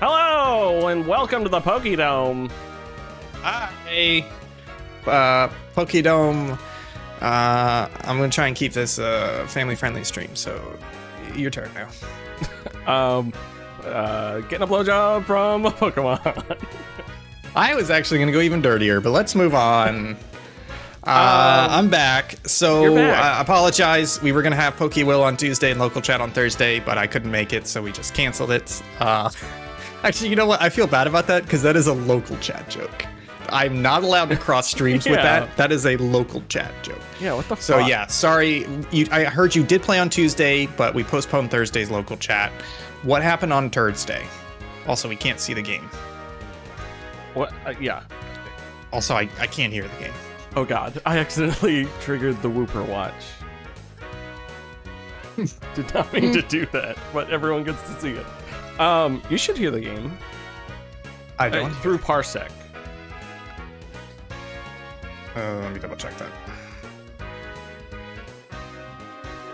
Hello, and welcome to the PokéDome. Hi. PokéDome. I'm going to try and keep this family-friendly stream, so your turn now. Getting a blowjob from a Pokemon. I was actually going to go even dirtier, but let's move on. I'm back. So I apologize. We were going to have PokéWill on Tuesday and local chat on Thursday, but I couldn't make it, so we just canceled it. Actually, you know what? I feel bad about that because that is a local chat joke. I'm not allowed to cross streams with that. That is a local chat joke. Yeah, what the fuck? So yeah, sorry. I heard you did play on Tuesday, but we postponed Thursday's local chat. What happened on Thursday? Also, we can't see the game. What? Yeah. Also, I can't hear the game. Oh god, I accidentally triggered the Whooper watch. Did not mean to do that, but everyone gets to see it. You should hear the game. I don't. Through Parsec. Let me double check that.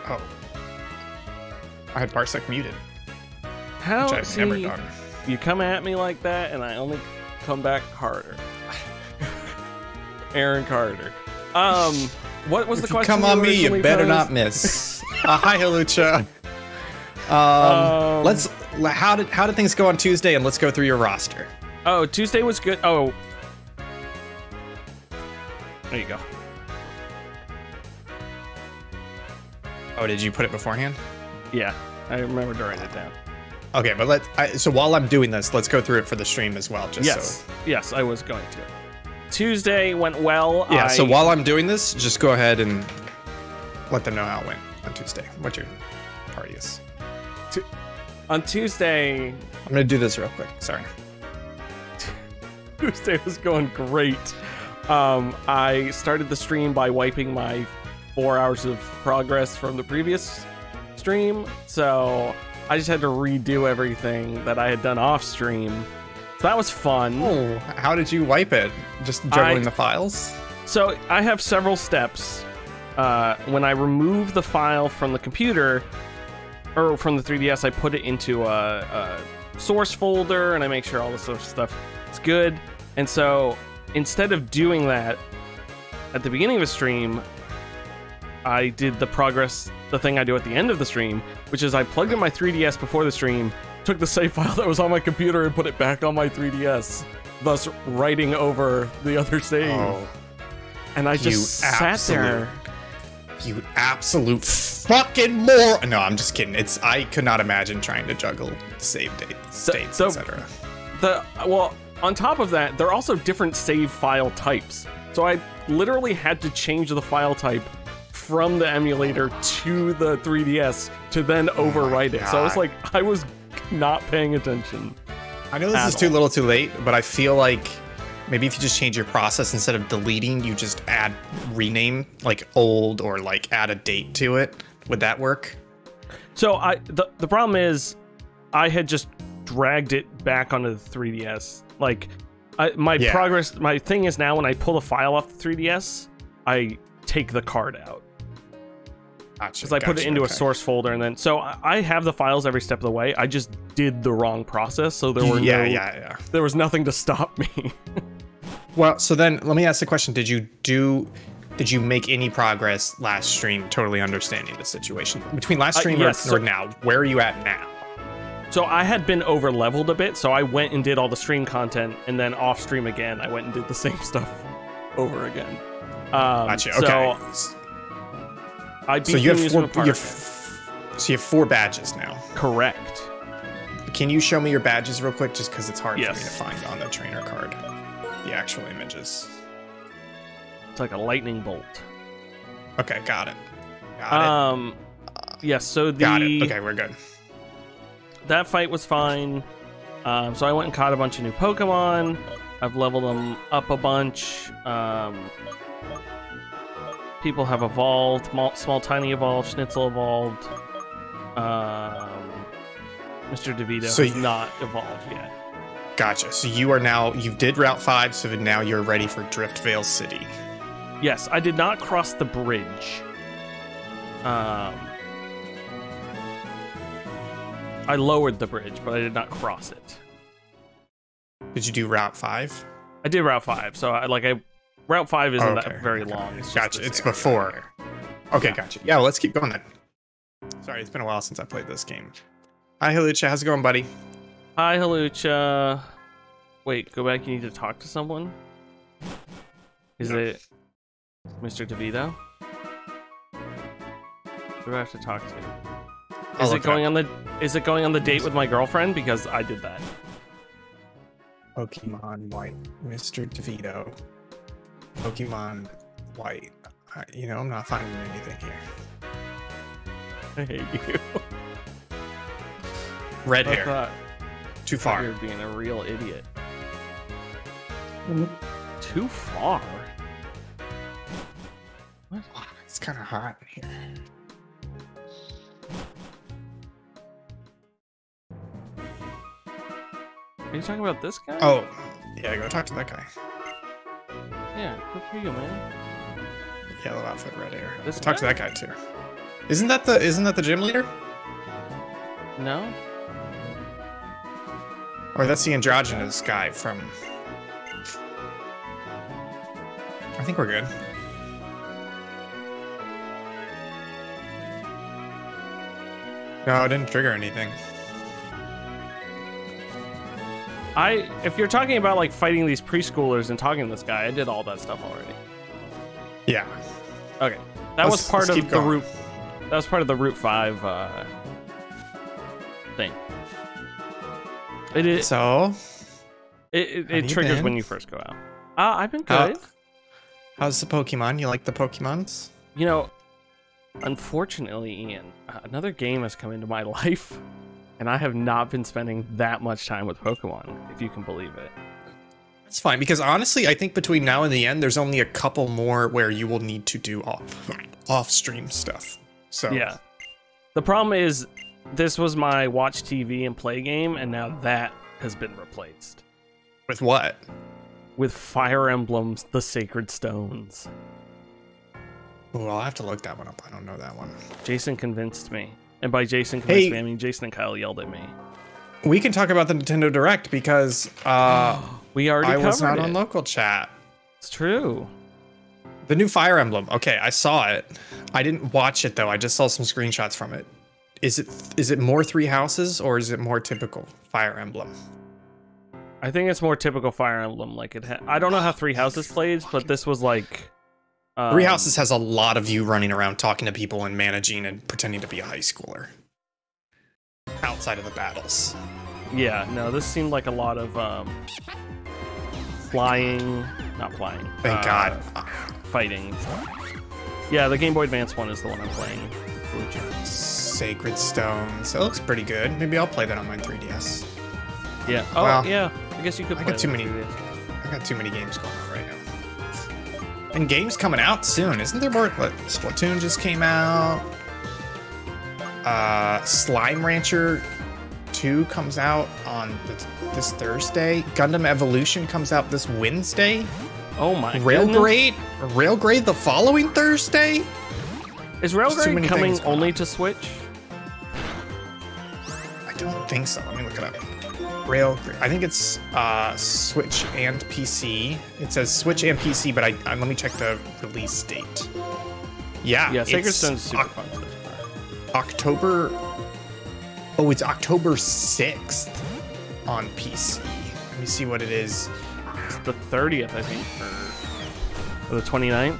Oh. I had Parsec muted. How? Which I've never done. You come at me like that, and I only come back harder. Aaron Carter. What was the question? Come on me, you better not miss. Hi, Hawlucha. Let's. How did things go on Tuesday? And let's go through your roster. Oh, Tuesday was good. Oh, there you go. Oh, did you put it beforehand? Yeah, I remember writing it down. Okay, but so while I'm doing this, let's go through it for the stream as well. Just yes, so. Yes, I was going to. Tuesday went well. Yeah, so while I'm doing this, just go ahead and let them know how it went on Tuesday. What your party is. On Tuesday... I'm going to do this real quick. Sorry. Tuesday was going great. I started the stream by wiping my 4 hours of progress from the previous stream. So I just had to redo everything that I had done off stream. So that was fun. Oh, how did you wipe it? Just juggling the files? So I have several steps. When I remove the file from the computer, or from the 3DS, I put it into a source folder, and I make sure all the source stuff is good. And so instead of doing that at the beginning of a stream, I did the progress, the thing I do at the end of the stream, which is I plugged in my 3DS before the stream, took the save file that was on my computer and put it back on my 3DS, thus writing over the other save. Oh, and I just sat there. You absolute fucking moron! No, I'm just kidding. It's I could not imagine trying to juggle save states, etc. Well, on top of that, there are also different save file types. So I literally had to change the file type from the emulator to the 3DS to then overwrite it. So it's like I was not paying attention. I know this is too little too late, but I feel like maybe if you just change your process, instead of deleting, you just add rename, like old, or like add a date to it. Would that work? So the problem is I had just dragged it back onto the 3DS. Like my thing is now when I pull a file off the 3DS, I take the card out. Because I put it into a source folder, and then so I have the files every step of the way. I just did the wrong process, so there were there was nothing to stop me. Well, so then let me ask the question: Did you make any progress last stream? Totally understanding the situation between last stream or now. Where are you at now? So I had been over leveled a bit, so I went and did all the stream content, and then off stream again, I went and did the same stuff over again. Gotcha. Okay. So, you have four badges now. Correct. Can you show me your badges real quick, just because it's hard for me to find on the trainer card the actual images. It's like a lightning bolt. Okay, got it. Yes. Yeah, so got it. Okay, we're good. That fight was fine. So I went and caught a bunch of new Pokemon. I've leveled them up a bunch. People have evolved. Small Tiny evolved. Schnitzel evolved. Mr. DeVito has not evolved yet. Gotcha. So you are now... You did Route 5, so now you're ready for Driftveil City. Yes, I did not cross the bridge. I lowered the bridge, but I did not cross it. Did you do Route 5? I did Route 5. So Route 5 isn't that very long. It's gotcha. It's before. Okay, yeah. Gotcha. Yeah, well, let's keep going then. Sorry, it's been a while since I played this game. Hi, Hawlucha. How's it going, buddy? Hi, Hawlucha. Wait, go back. You need to talk to someone. Is it Mr. DeVito? Who do I have to talk to? Is it going on the date with my girlfriend? Because I did that. Pokemon White, Mr. DeVito. Pokemon White. You know, I'm not finding anything here. I hate you. Red hair. Too far. You're being a real idiot. Too far? What? Oh, it's kind of hot in here. Are you talking about this guy? Oh, yeah, go talk to that guy. Yeah, good for you, man. Yellow outfit, red hair. Talk to that guy too. Isn't that the gym leader? No. Or that's the androgynous guy from. I think we're good. No, it didn't trigger anything. If you're talking about like fighting these preschoolers and talking to this guy, I did all that stuff already. Yeah. Okay. That was part of the Route 5 thing. It triggers when you first go out. I've been good. How's the Pokemon? You like the Pokemons? You know, unfortunately, Ian, another game has come into my life, and I have not been spending that much time with Pokemon, if you can believe it. That's fine, because honestly, I think between now and the end, there's only a couple more where you will need to do off-stream stuff. So yeah, the problem is this was my watch TV and play game, and now that has been replaced. With what? With Fire Emblem's The Sacred Stones. Oh, I'll have to look that one up. I don't know that one. Jason convinced me. And by Jason convinced me, I mean Jason and Kyle yelled at me. We can talk about the Nintendo Direct because we already covered it. I was not on local chat. It's true. The new Fire Emblem. Okay, I saw it. I didn't watch it though. I just saw some screenshots from it. Is it more Three Houses or is it more typical Fire Emblem? I think it's more typical Fire Emblem. Like I don't know how Three Houses plays, but this was like Three Houses has a lot of you running around talking to people and managing and pretending to be a high schooler. Outside of the battles. Yeah, no, this seemed like a lot of fighting. Yeah, the Game Boy Advance one is the one I'm playing. Sacred Stones. It looks pretty good. Maybe I'll play that on my 3DS. Yeah. Oh, well, yeah. I guess you could. I got too many games going on right now. And games coming out soon, isn't there more? Like, Splatoon just came out. Slime Rancher 2 comes out on this Thursday. Gundam Evolution comes out this Wednesday. Oh my! Railgrade the following Thursday. Is Railgrade coming only to Switch? I don't think so. Let me look it up. I think it's Switch and PC. It says Switch and PC, but let me check the release date. Yeah, Sacred Stone's super fun. It's October 6th on PC. Let me see what it is. It's the 30th, I think, or the 29th.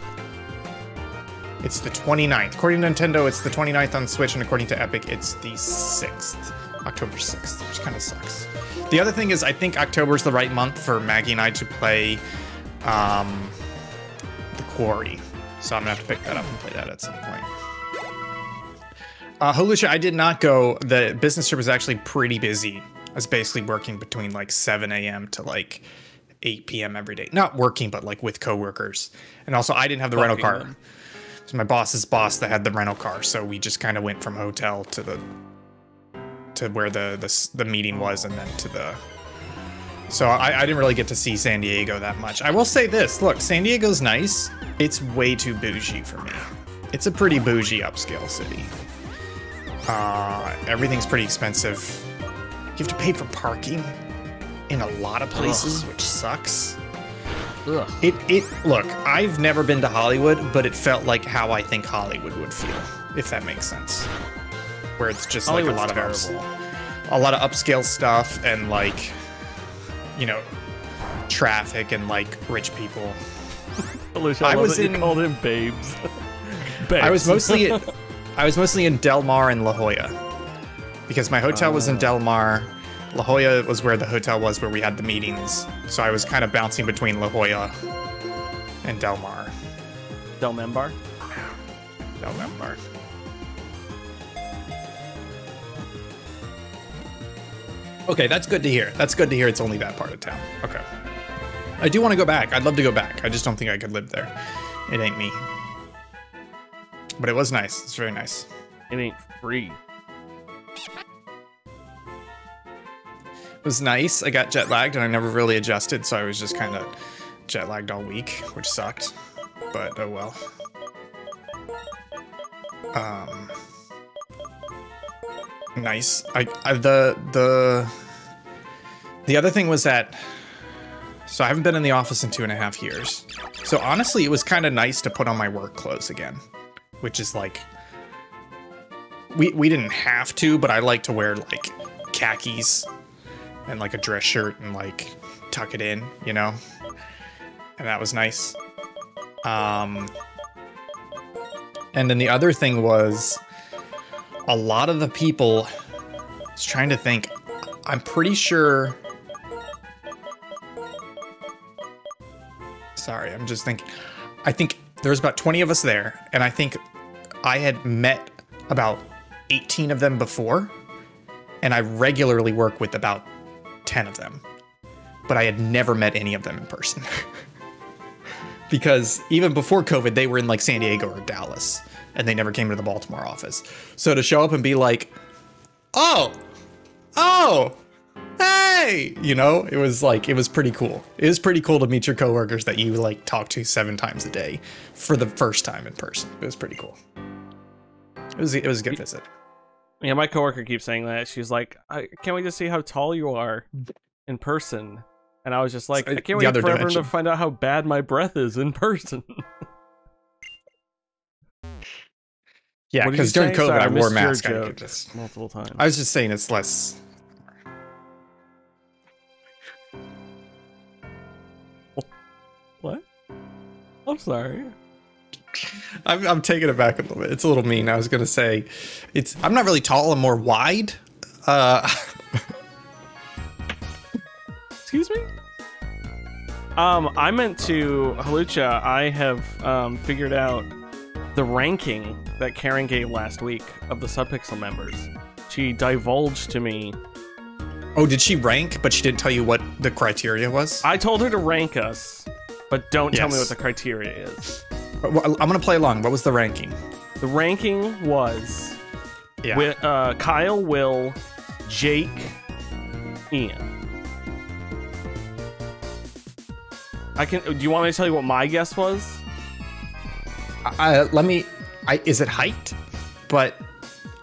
It's the 29th. According to Nintendo, it's the 29th on Switch, and according to Epic, it's the 6th. October 6th, which kind of sucks. The other thing is, I think October's the right month for Maggie and I to play The Quarry. So I'm going to have to pick that up and play that at some point. Hawlucha, I did not go. The business trip was actually pretty busy. I was basically working between like 7 a.m. to like 8 p.m. every day. Not working, but like with coworkers. And also, I didn't have the rental car. It was my boss's boss that had the rental car. So we just kind of went from hotel to where the meeting was, and then to the... So I didn't really get to see San Diego that much. I will say this, look, San Diego's nice. It's way too bougie for me. It's a pretty bougie upscale city. Everything's pretty expensive. You have to pay for parking. in a lot of places, which sucks. Ugh. Look, I've never been to Hollywood, but it felt like how I think Hollywood would feel, if that makes sense. Where it's just Hollywood's like a lot of upscale stuff and like, you know, traffic and like rich people. Hawlucha, I called him babes. I was mostly in Del Mar and La Jolla, because my hotel was in Del Mar. La Jolla was where the hotel was where we had the meetings, so I was kind of bouncing between La Jolla and Del Mar. Del Membar? Del Membar. Okay, that's good to hear. That's good to hear it's only that part of town. Okay. I do want to go back. I'd love to go back. I just don't think I could live there. It ain't me. But it was nice. It's very nice. It ain't free. It was nice. I got jet lagged and I never really adjusted, so I was just kind of jet lagged all week, which sucked. But oh well. Nice. The other thing was that, so I haven't been in the office in 2.5 years. So honestly, it was kind of nice to put on my work clothes again, which is like, we didn't have to, but I like to wear like khakis and like a dress shirt and like tuck it in, you know, and that was nice. And then the other thing was, a lot of the people, I was trying to think, I'm pretty sure, sorry, I'm just thinking, I think there was about 20 of us there, and I think I had met about 18 of them before, and I regularly work with about 10 of them, but I had never met any of them in person. Because even before COVID, they were in like San Diego or Dallas, and they never came to the Baltimore office. So to show up and be like, oh, hey, you know, it was like, it was pretty cool. It was pretty cool to meet your coworkers that you like talk to 7 times a day for the first time in person. It was pretty cool. It was a good visit. Yeah, my coworker keeps saying that. She's like, can't wait to see how tall you are in person. And I was just like, I can't wait for everyone to find out how bad my breath is in person. Yeah, because during COVID, sorry, I wore a mask multiple times. I was just saying it's less. What? I'm sorry. I'm taking it back a little bit. It's a little mean. I was gonna say, I'm not really tall. I'm more wide. Excuse me. I meant to Hawlucha. I have figured out the ranking that Karen gave last week of the Subpixel members. She divulged to me. Oh, did she rank, but she didn't tell you what the criteria was? I told her to rank us, but don't tell me what the criteria is. I'm gonna play along. What was the ranking? The ranking was with Kyle, Will, Jake, Ian. Do you want me to tell you what my guess was? Is it height? But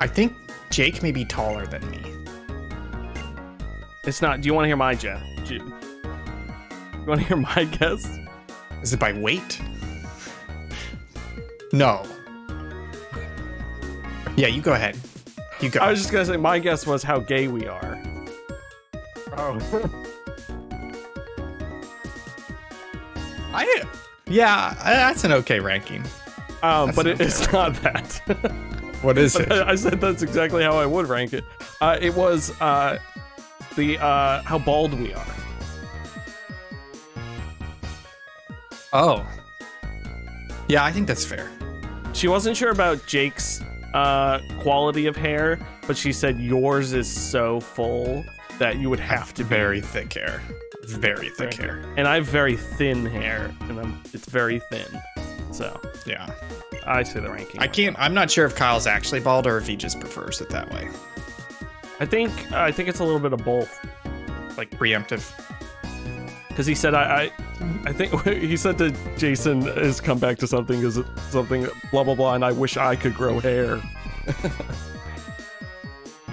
I think Jake may be taller than me. It's not. Do you want to hear my guess? You want to hear my guess? Is it by weight? No. Yeah, you go ahead. You go. I was just going to say my guess was how gay we are. Oh. Yeah, that's an okay ranking. But it's not that. What is it? I said that's exactly how I would rank it. It was how bald we are. Oh. Yeah, I think that's fair. She wasn't sure about Jake's quality of hair, but she said yours is so full that you would have to be very thick hair. Very thick hair. And I have very thin hair, and it's very thin. So yeah, I see the ranking. I'm not sure if Kyle's actually bald or if he just prefers it that way. I think it's a little bit of both, like preemptive. Because he said I think he said that Jason has come back to something blah blah blah, and I wish I could grow hair.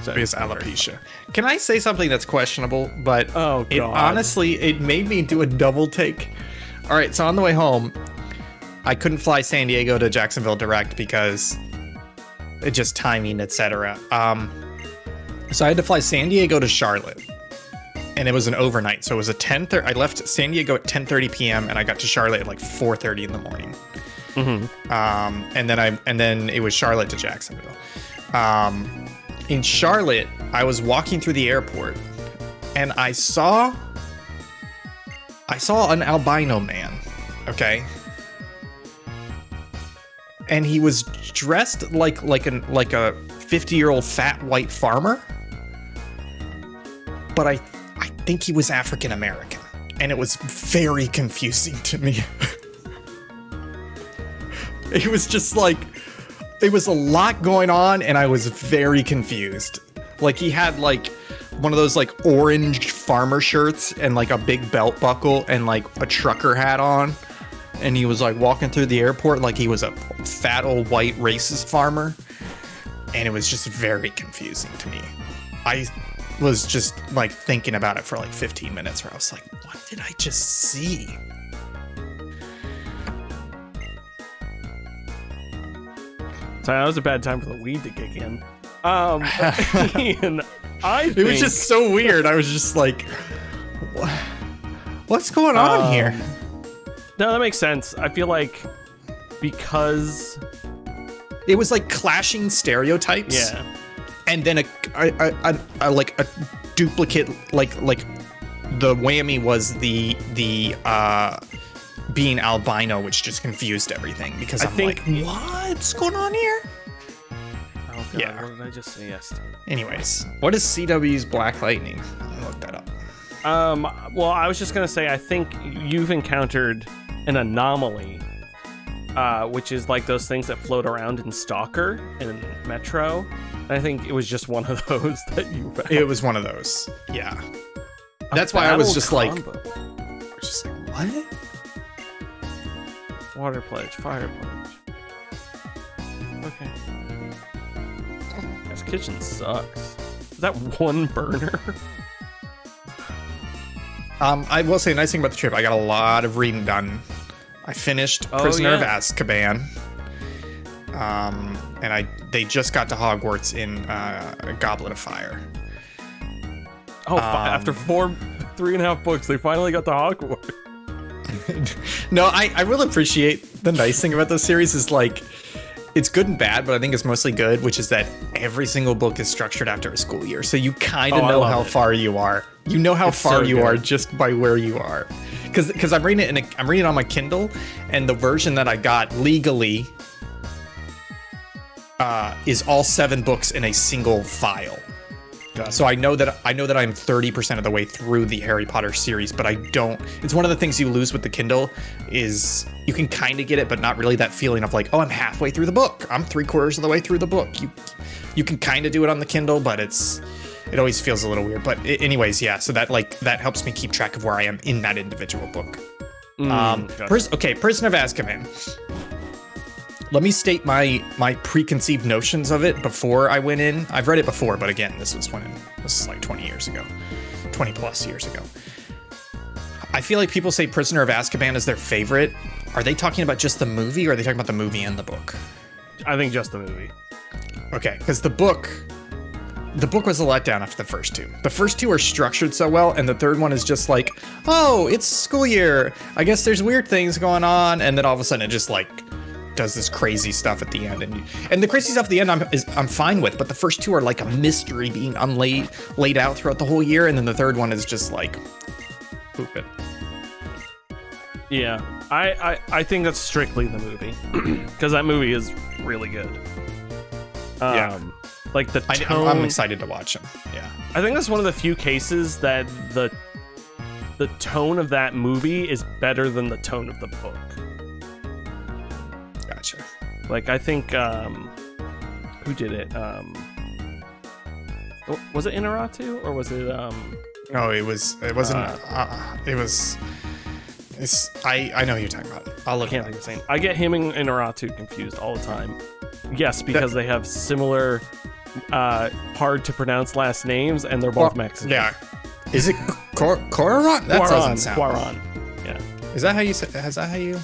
is alopecia. Can I say something that's questionable? But oh, God. It honestly, it made me do a double take. All right, so on the way home, I couldn't fly San Diego to Jacksonville direct because it just timing, etc. So I had to fly San Diego to Charlotte, and it was an overnight. So it was a 10:30. I left San Diego at 10:30 p.m. and I got to Charlotte at like 4:30 in the morning. Mm-hmm. And then it was Charlotte to Jacksonville. In Charlotte, I was walking through the airport, and I saw an albino man, okay? And he was dressed like a 50-year-old fat white farmer, but I think he was African American, and it was very confusing to me. It was just like, it was a lot going on, and I was very confused. Like, he had like one of those like orange farmer shirts and like a big belt buckle and like a trucker hat on, and he was like walking through the airport like he was a fat old white racist farmer, and it was just very confusing to me. I was just like thinking about it for like 15 minutes where I was like, what did I just see? So that was a bad time for the weed to kick in. It was just so weird. I was just like, what's going on here? No, that makes sense. I feel like because it was like clashing stereotypes. Yeah. And then a duplicate, like the whammy was the being albino, which just confused everything, because I'm like, what's going on here? Oh God, yeah. What did I just say? Yes. Anyways, what is CW's Black Lightning? I looked that up. Well, I was just gonna say, I think you've encountered an anomaly, which is like those things that float around in Stalker and in Metro. And I think it was just one of those that you found. It was one of those. Yeah. That's why I was just combo. Like, I was just like, what? Water pledge, fire pledge. Okay. This kitchen sucks. Is that one burner? I will say, nice thing about the trip, I got a lot of reading done. I finished Prisoner of Azkaban. And they just got to Hogwarts in a Goblet of Fire. Oh, after 3.5 books, they finally got to Hogwarts. No, I really appreciate the nice thing about this series is like, it's good and bad, but I think it's mostly good, which is that every single book is structured after a school year. So you kind of know how far you are. You know how far you are just by where you are. Because I'm reading it on my Kindle, and the version that I got legally is all 7 books in a single file. So I know that I'm 30% of the way through the Harry Potter series, but I don't. It's one of the things you lose with the Kindle is you can kind of get it, but not really that feeling of like, oh, I'm halfway through the book. I'm 3/4 of the way through the book. You can kind of do it on the Kindle, but it always feels a little weird. But anyways, yeah. So that helps me keep track of where I am in that individual book. Okay, Prisoner of Azkaban. Let me state my preconceived notions of it before I went in. I've read it before, but again, this is like 20 years ago, 20 plus years ago. I feel like people say Prisoner of Azkaban is their favorite. Are they talking about just the movie, or are they talking about the movie and the book? I think just the movie. Okay, because the book was a letdown after the first two. The first two are structured so well, and the third one is just like, oh, it's school year. I guess there's weird things going on, and then all of a sudden it just like does this crazy stuff at the end, and the crazy stuff at the end I'm fine with, but the first two are like a mystery being laid out throughout the whole year, and then the third one is just like, poop it. Yeah, I think that's strictly the movie, because that movie is really good. Like the tone, I'm excited to watch them. Yeah, I think that's one of the few cases that the tone of that movie is better than the tone of the book. Gotcha. Like, I think, who did it? Was it Iñárritu, or was it? No, it wasn't. It was. It's. I know who you're talking about. I'll look. Can't think of the same. I get him and Iñárritu confused all the time. Yes, because they have similar hard to pronounce last names, and they're both Mexican. Yeah. Is it Cuaron? That doesn't sound. Cuaron. Yeah. Is that how you say? Is that how you?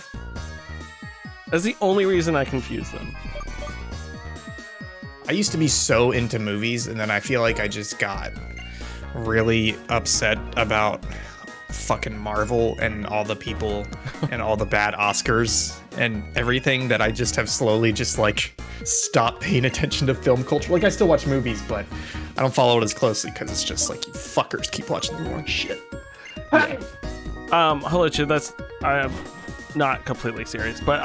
That's the only reason I confuse them. I used to be so into movies, and then I feel like I just got really upset about fucking Marvel and all the people and all the bad Oscars and everything that I just have slowly just like stopped paying attention to film culture. Like I still watch movies, but I don't follow it as closely because it's just like you fuckers keep watching the wrong shit. Yeah. Hawlucha, that's I'm not completely serious, but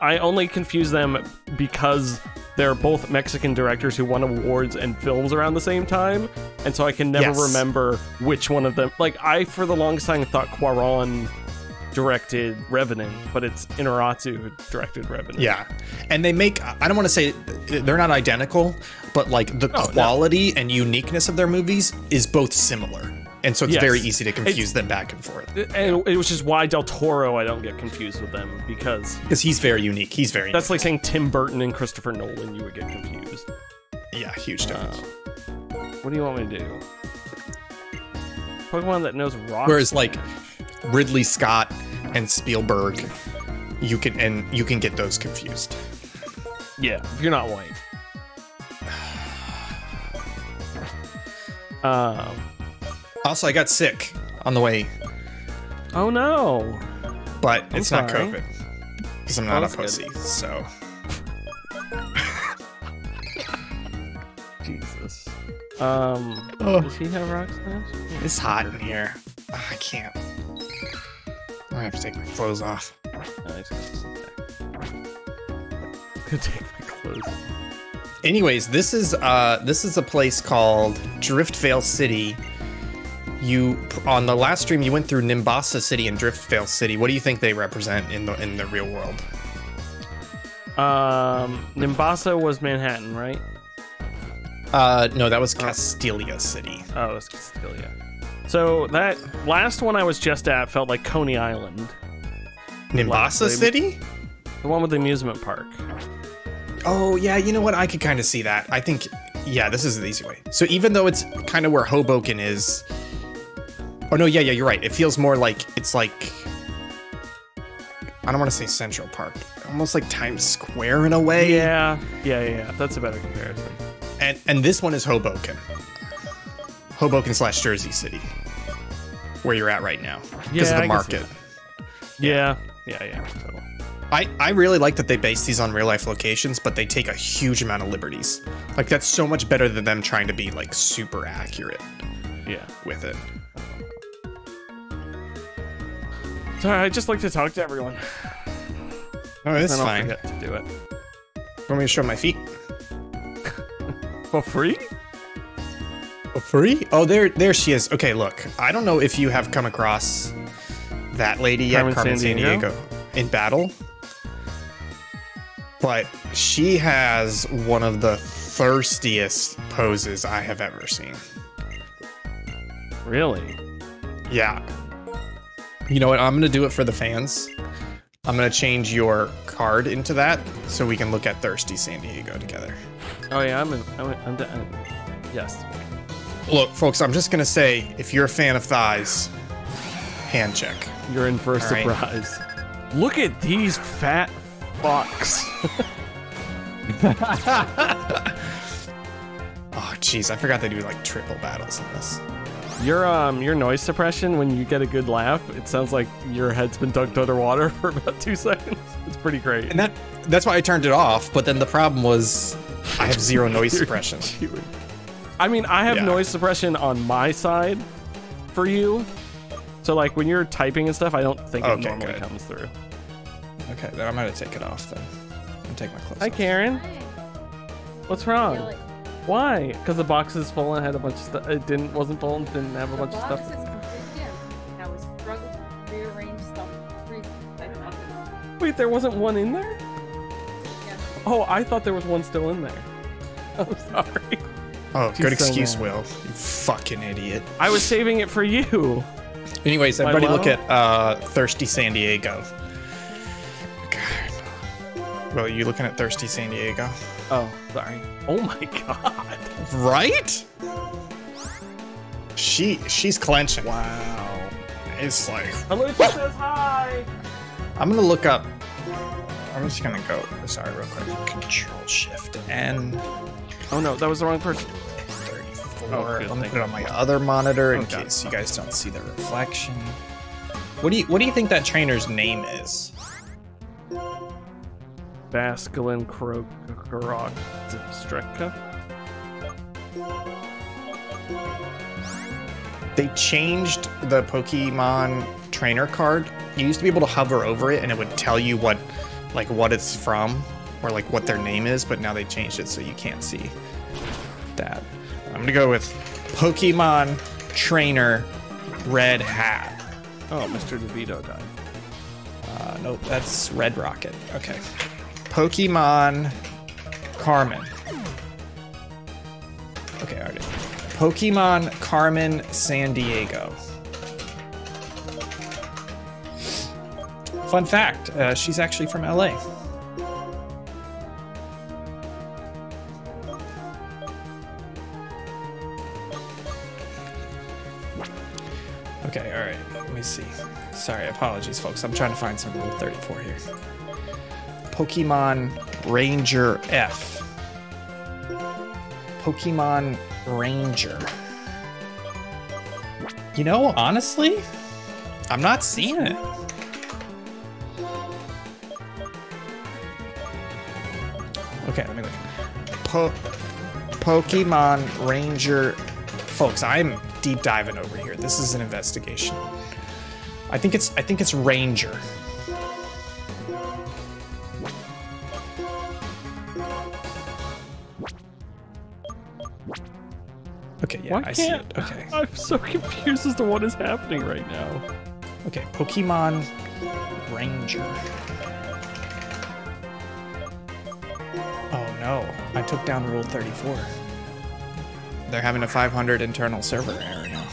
I only confuse them because they're both Mexican directors who won awards and films around the same time, and so I can never remember which one of them. Like, I, for the longest time, thought Cuaron directed Revenant, but it's Iñárritu who directed Revenant. Yeah, and they make, I don't want to say, they're not identical, but, like, the quality and uniqueness of their movies is both similar. And so it's very easy to confuse them back and forth. And which is why Del Toro, I don't get confused with them, because... because he's very unique. He's very unique. Like saying Tim Burton and Christopher Nolan, you would get confused. Yeah, huge difference. What do you want me to do? Pokemon that knows rock. Whereas, like, Ridley Scott and Spielberg, you can get those confused. Yeah, if you're not white. Also, I got sick on the way. Oh no! But it's not COVID, because I'm not a pussy. So. Jesus. Does he have rock smash? It's hot in here. Oh, I can't. I have to take my clothes off. Could take my clothes off. Anyways, this is a place called Driftveil City. You on the last stream you went through Nimbasa City and Driftveil City. What do you think they represent in the real world? Nimbasa was Manhattan, right? No, that was Castilia City. Oh, it was Castilia. So that last one I was just at felt like Coney Island. Nimbasa City? The one with the amusement park. Oh yeah, you know what? I could kind of see that. I think this is the easy way. So even though it's kind of where Hoboken is. Oh, no, yeah, you're right. It feels more like, it's like, I don't want to say Central Park. Almost like Times Square in a way. Yeah. That's a better comparison. And this one is Hoboken. Hoboken / Jersey City. Where you're at right now. Because of the market. Yeah. Totally. I really like that they base these on real life locations, but they take a huge amount of liberties. Like, that's so much better than them trying to be, like, super accurate with it. Sorry, I just like to talk to everyone. Oh, it's fine. I forget to do it. Want me to show my feet? For free? For free? Oh, there she is. Okay, look. I don't know if you have come across that lady yet, Carmen San Diego, in battle. But she has one of the thirstiest poses I have ever seen. Really? Yeah. You know what? I'm going to do it for the fans. I'm going to change your card into that so we can look at Thirsty San Diego together. Oh, yeah. Yes. Look, folks, I'm just going to say, if you're a fan of thighs, hand check. You're in for a surprise. Right? Look at these fat fucks. Oh, jeez. I forgot they do, like, triple battles in this. Your noise suppression, when you get a good laugh, it sounds like your head's been dunked underwater for about 2 seconds. It's pretty great. And that's why I turned it off, but then the problem was I have zero noise suppression. I mean, I have noise suppression on my side for you. So, like, when you're typing and stuff, I don't think it normally comes through. Okay, then I'm going to take it off, then. I'm going to take my clothes off. Hi, Karen. What's wrong? Why? Because the box is full and had a bunch of stuff. It wasn't full and didn't have a bunch of stuff. The box is completely empty. I was struggling to rearrange stuff. Wait, there wasn't one in there? Yeah. Oh, I thought there was one still in there. I'm sorry. Oh, she's good excuse, Will. You fucking idiot. I was saving it for you. Anyways, everybody look at Thirsty San Diego. God. Will, are you looking at Thirsty San Diego? Oh, sorry. Oh my god. Right? She's clenching. Wow. It's like Hawlucha says hi. I'm gonna look up. I'm just gonna go. Sorry, real quick. Control Shift N. Oh no, that was the wrong person. 34. Oh, good, let me put it on my other monitor in case you guys don't see the reflection. What do you think that trainer's name is? Basculin Krokarok Dipstreka. They changed the Pokemon trainer card. You used to be able to hover over it and it would tell you what it's from or what their name is, but now they changed it so you can't see that. I'm gonna go with Pokemon Trainer Red Hat. Oh, Mr. DeVito died. Nope, that's Red Rocket. Okay. Pokemon Carmen. Okay, I already did. Pokemon Carmen San Diego. Fun fact, she's actually from LA. Okay, all right, let me see. Sorry, apologies, folks. I'm trying to find some Rule 34 here. Pokemon Ranger F. Pokemon Ranger. You know, honestly, I'm not seeing it. Okay, let me look. Pokemon Ranger. Folks, I'm deep diving over here. This is an investigation. I think it's Ranger. Okay, yeah, I see it. Okay. I'm so confused as to what is happening right now. Okay, Pokemon Ranger. No, I took down Rule 34. They're having a 500 internal server error now.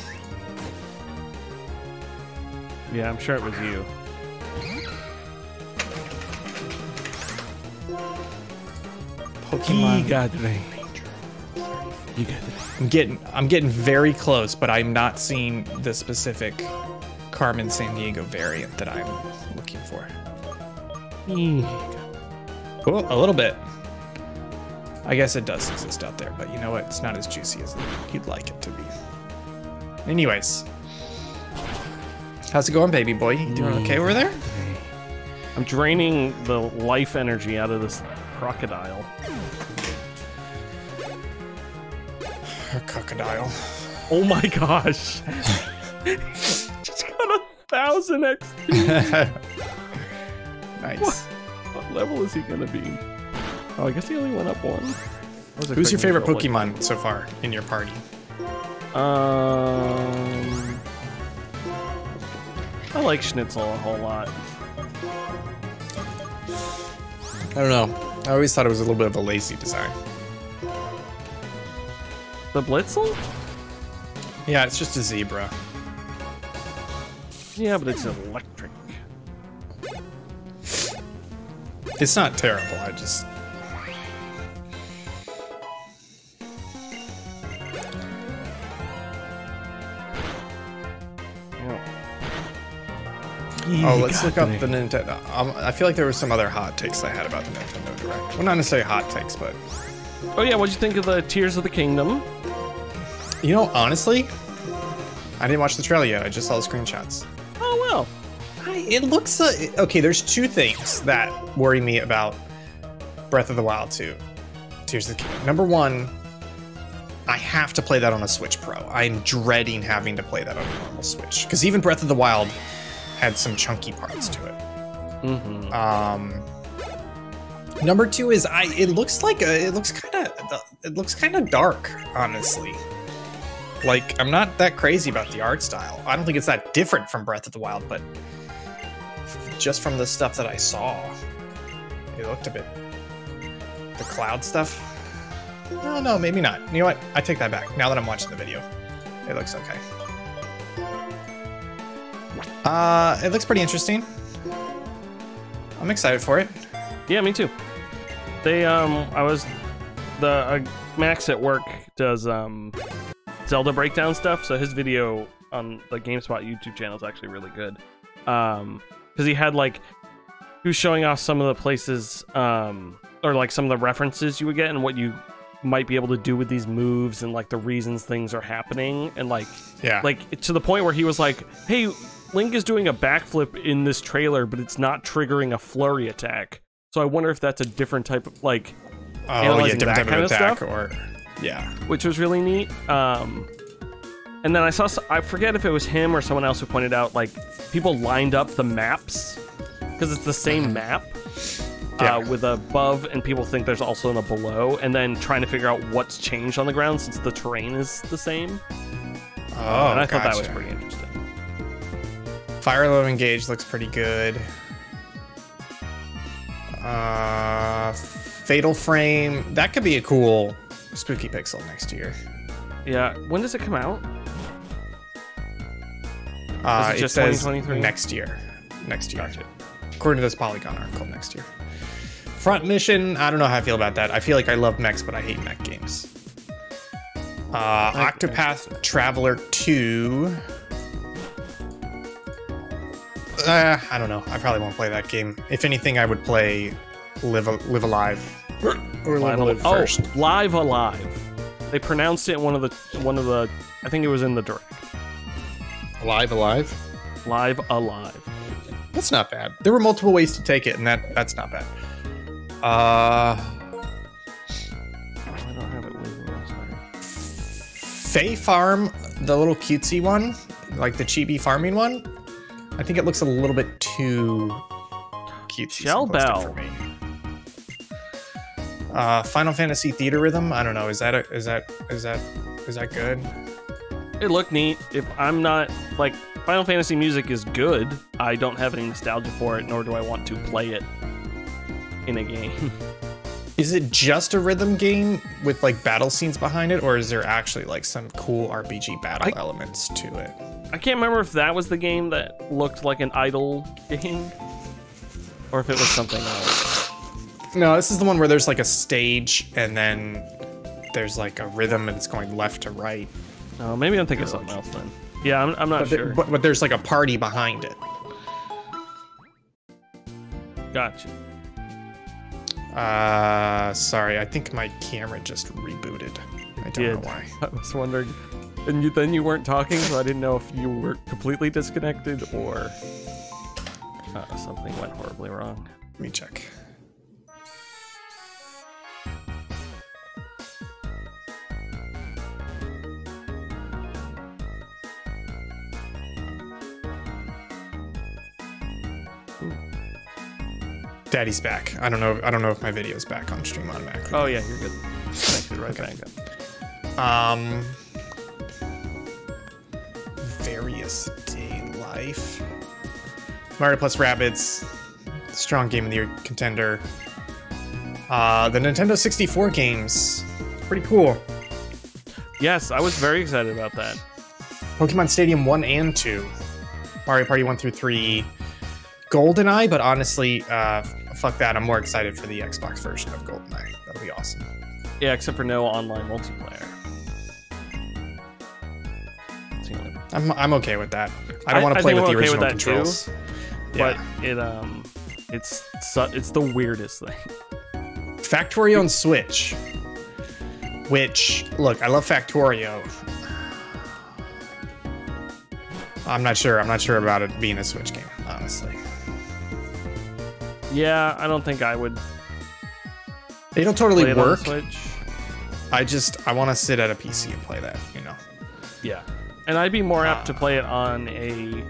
Yeah, I'm sure it was you. Pokemon. You got the Ranger. You got the Ranger. I'm getting very close, but I'm not seeing the specific Carmen San Diego variant that I'm looking for. Oh, a little bit. I guess it does exist out there, but you know what? It's not as juicy as you'd like it to be. Anyways. How's it going, baby boy? You doing okay over there? I'm draining the life energy out of this crocodile. A crocodile. Oh my gosh. Just got 1,000 XP. Nice. What level is he gonna be? Oh, I guess he only went up one. Who's your favorite Pokemon so far in your party? I like Schnitzel a whole lot. I don't know. I always thought it was a little bit of a lazy design. The Blitzle? Yeah, it's just a zebra. Yeah, but it's electric. It's not terrible, I just... Oh, let's look up the Nintendo. I feel like there were some other hot takes I had about the Nintendo Direct. Well, not necessarily hot takes, but... Oh yeah, what'd you think of the Tears of the Kingdom? You know, honestly, I didn't watch the trailer yet. I just saw the screenshots. Oh, well. It looks like... Okay, there's two things that worry me about Breath of the Wild 2. Tears of the Kingdom. Number one, I have to play that on a Switch Pro. I'm dreading having to play that on a normal Switch. Because even Breath of the Wild... had some chunky parts to it. Mm-hmm. Number two is it looks kind of dark, honestly. Like, I'm not that crazy about the art style. I don't think it's that different from Breath of the Wild, but just from the stuff that I saw, it looked a bit. The cloud stuff. No, no, maybe not. You know what? I take that back. Now that I'm watching the video, it looks okay. It looks pretty interesting. I'm excited for it. Yeah, me too. They, I was, Max at work does Zelda breakdown stuff, so his video on the GameSpot YouTube channel is actually really good. Because he had like, he was showing off some of the places, or like some of the references you would get and what you might be able to do with these moves and like the reasons things are happening. And like, yeah, like to the point where he was like, hey, Link is doing a backflip in this trailer, but it's not triggering a flurry attack. So I wonder if that's a different type of like, analyzing that kind of stuff, or yeah, which was really neat. And then I saw, I forget if it was him or someone else who pointed out, like, people lined up the maps because it's the same map with above, and people think there's also an below, and then trying to figure out what's changed on the ground since the terrain is the same. Oh, and I thought that was pretty interesting. Fire Low Engage looks pretty good. Fatal Frame, that could be a cool Spooky Pixel next year. Yeah, when does it come out? It just says 2023? Next year. Gotcha. According to this Polygon article, next year. Front Mission, I don't know how I feel about that. I feel like I love mechs, but I hate mech games. Octopath Traveler 2. I don't know. I probably won't play that game. If anything, I would play Live Alive. Or Live Alive first. Oh, Live Alive. They pronounced it one of the I think it was in the direct. Live Alive? Live Alive. That's not bad. There were multiple ways to take it, and that's not bad. I don't have it with me, I'm sorry. Fae Farm, the little cutesy one, like the chibi farming one. I think it looks a little bit too cutesy. Shell Bell for me. Final Fantasy Theater Rhythm. I don't know. Is that good? It looked neat. If I'm not like Final Fantasy music is good. I don't have any nostalgia for it, nor do I want to play it in a game. Is it just a rhythm game with like battle scenes behind it, or is there actually like some cool RPG battle elements to it? I can't remember if that was the game that looked like an idle game, or if it was something else. No, this is the one where there's like a stage and then there's like a rhythm and it's going left to right. Oh, maybe I'm thinking of something else then. Yeah, I'm not sure. But there's like a party behind it. Gotcha. Sorry, I think my camera just rebooted. I don't know why. I was wondering. And then you weren't talking, so I didn't know if you were completely disconnected or something went horribly wrong. Let me check. Daddy's back. I don't know if my video's back on stream automatically. Oh yeah, you're good. Connected right back up. Various Day Life. Mario plus Rabbids. Strong game of the year contender. The Nintendo 64 games. Pretty cool. Yes, I was very excited about that. Pokemon Stadium 1 and 2. Mario Party 1 through 3. GoldenEye, but honestly, fuck that. I'm more excited for the Xbox version of GoldenEye. That'll be awesome. Yeah, except for no online multiplayer. I'm okay with that. I don't want to play with the original controls. Too, yeah. But it's the weirdest thing. Factorio on Switch. Which, look, I love Factorio. I'm not sure about it being a Switch game, honestly. Yeah, I don't think I would. They don't totally work. I want to sit at a PC and play that, you know. Yeah. And I'd be more apt to play it on a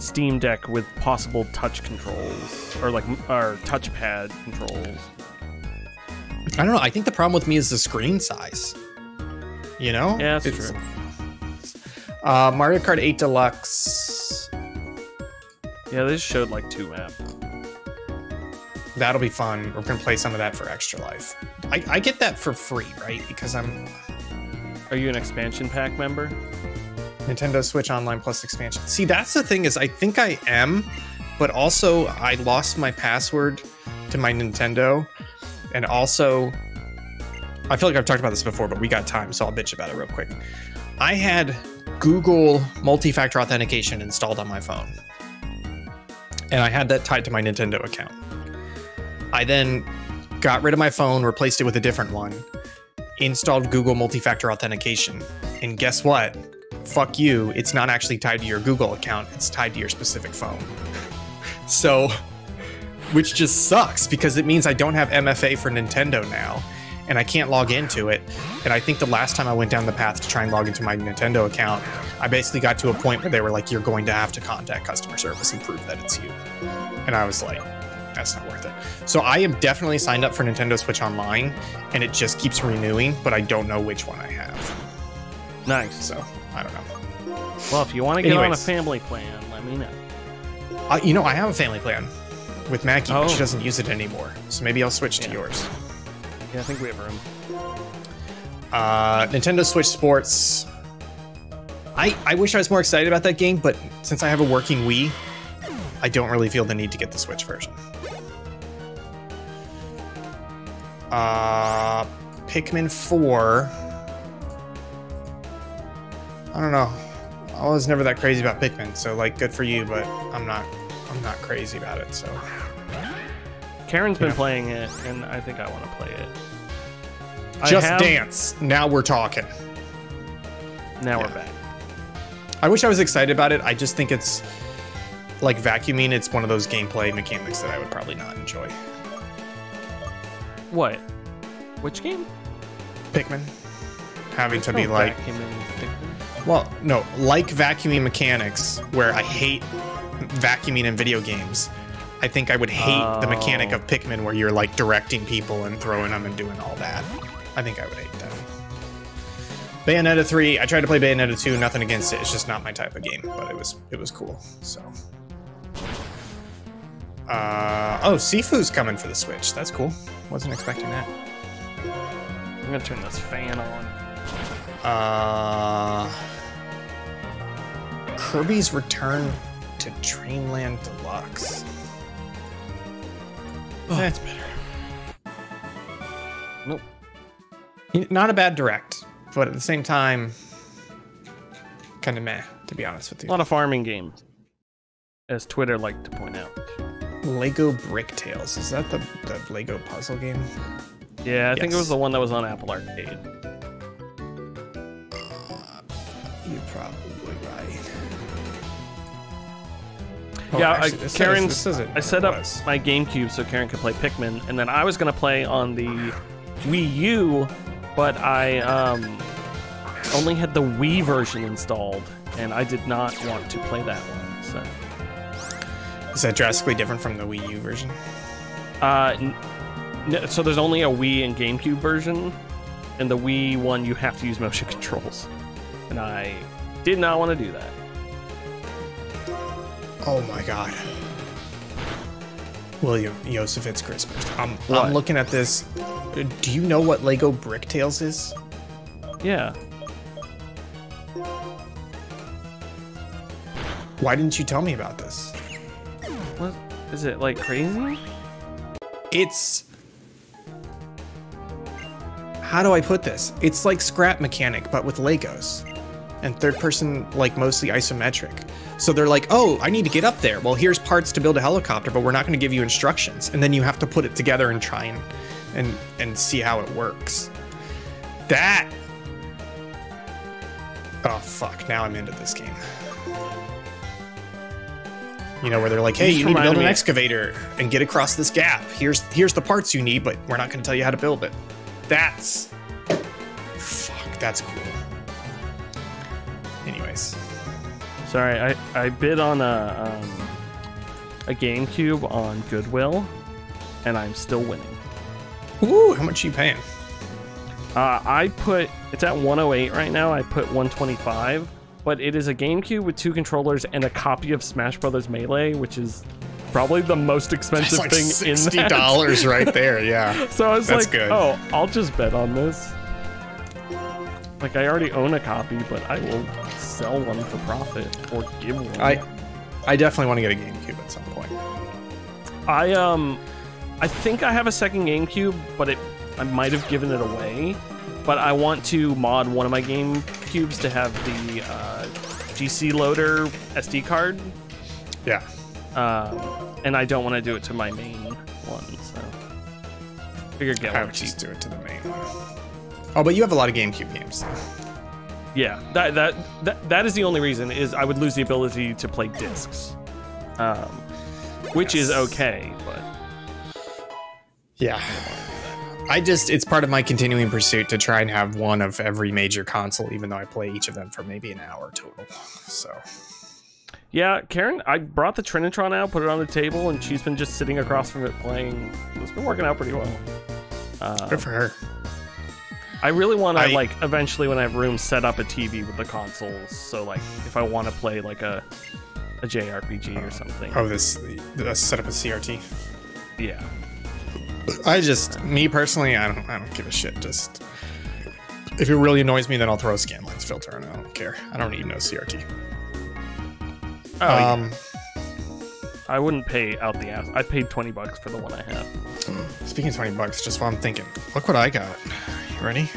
Steam Deck with possible touch controls or touchpad controls. I don't know. I think the problem with me is the screen size. You know? Yeah, that's true. Mario Kart 8 Deluxe. Yeah, they just showed like 2 maps. That'll be fun. We're gonna play some of that for Extra Life. I get that for free, right? Because I'm... Are you an expansion pack member? Nintendo Switch Online Plus expansion. See, that's the thing is I think I am, but also I lost my password to my Nintendo, and also I feel like I've talked about this before, but we got time, so I'll bitch about it real quick. I had Google multi-factor authentication installed on my phone, and I had that tied to my Nintendo account. I then got rid of my phone, replaced it with a different one, installed Google multi-factor authentication, and guess what? Fuck you, it's not actually tied to your Google account, it's tied to your specific phone. So, which just sucks, because it means I don't have MFA for Nintendo now, and I can't log into it. And I think the last time I went down the path to try and log into my Nintendo account, I basically got to a point where they were like, you're going to have to contact customer service and prove that it's you. And I was like, that's not worth it. So I am definitely signed up for Nintendo Switch Online, and it just keeps renewing, but I don't know which one I have. Nice. So, I don't know. Well, if you want to get on a family plan, let me know. You know, I have a family plan with Maggie, but she doesn't use it anymore. So maybe I'll switch to yours. Yeah, I think we have room. Nintendo Switch Sports. I wish I was more excited about that game, but since I have a working Wii, I don't really feel the need to get the Switch version. Pikmin 4. I don't know. I was never that crazy about Pikmin, so like, good for you, but I'm not crazy about it, so. Karen's been playing it, and I think I want to play it. Just Dance. Now we're talking. Now we're back. I wish I was excited about it. I just think it's like vacuuming. It's one of those gameplay mechanics that I would probably not enjoy. What? Which game? Pikmin. Having to be like... Well, no, like vacuuming mechanics, where I hate vacuuming in video games. I think I would hate the mechanic of Pikmin, where you're like directing people and throwing them and doing all that. I think I would hate that. Bayonetta 3. I tried to play Bayonetta 2. Nothing against it. It's just not my type of game, but it was cool. So. Oh, Sifu's coming for the Switch. That's cool. Wasn't expecting that. I'm gonna turn this fan on. Kirby's Return to Dreamland Deluxe. Oh. That's better. Nope. Not a bad direct, but at the same time, kind of meh, to be honest with you. A lot of farming games, as Twitter liked to point out. Lego Brick Tales. Is that the Lego puzzle game? Yeah, I think it was the one that was on Apple Arcade. You're probably right. Oh, yeah, actually, I set up my GameCube so Karen could play Pikmin, and then I was gonna play on the Wii U, but I only had the Wii version installed, and I did not want to play that one. So, is that drastically different from the Wii U version? No, so there's only a Wii and GameCube version, and the Wii one you have to use motion controls, and I did not want to do that. Oh my god. William Yosefitz Christmas. I'm looking at this. Do you know what Lego Brick Tales is? Yeah. Why didn't you tell me about this? What? Is it like crazy? It's... How do I put this? It's like Scrap Mechanic, but with Legos. And third person, like mostly isometric. So they're like, oh, I need to get up there. Well, here's parts to build a helicopter, but we're not going to give you instructions. And then you have to put it together and try and see how it works. That. Oh, fuck. Now I'm into this game. You know, where they're like, hey, you need to build an excavator and get across this gap. Here's the parts you need, but we're not going to tell you how to build it. That's. Fuck, that's cool. Anyways. Sorry, I bid on a GameCube on Goodwill, and I'm still winning. Ooh, how much are you paying? It's at 108 right now. I put 125, but it is a GameCube with two controllers and a copy of Smash Brothers Melee, which is probably the most expensive like thing $60 in $60 right there, yeah. So I was like, good. Oh, I'll just bet on this. Like, I already own a copy, but I will sell one for profit or give one. I definitely want to get a GameCube at some point. I think I have a second GameCube, but it I might have given it away, but I want to mod one of my GameCubes to have the GC loader SD card. Yeah. And I don't want to do it to my main one, so figured get one. I would just do it to the main one. Oh, but you have a lot of GameCube games. Yeah, that is the only reason, is I would lose the ability to play discs, which is okay, but yeah, I just, it's part of my continuing pursuit to try and have one of every major console, even though I play each of them for maybe an hour total. So yeah, Karen, I brought the Trinitron out, put it on the table, and she's been just sitting across from it playing. It's been working out pretty well. Good for her. I really want to, like, eventually when I have room, set up a TV with the consoles. So, like, if I want to play, like, a JRPG or something. Oh, set up a CRT. Yeah. I just, me personally, I don't give a shit. Just, if it really annoys me, then I'll throw a Scanlines filter and I don't care. I don't need no CRT. Oh, yeah. I wouldn't pay out the ass. I paid $20 for the one I have. Speaking of $20, just while I'm thinking, look what I got. You ready?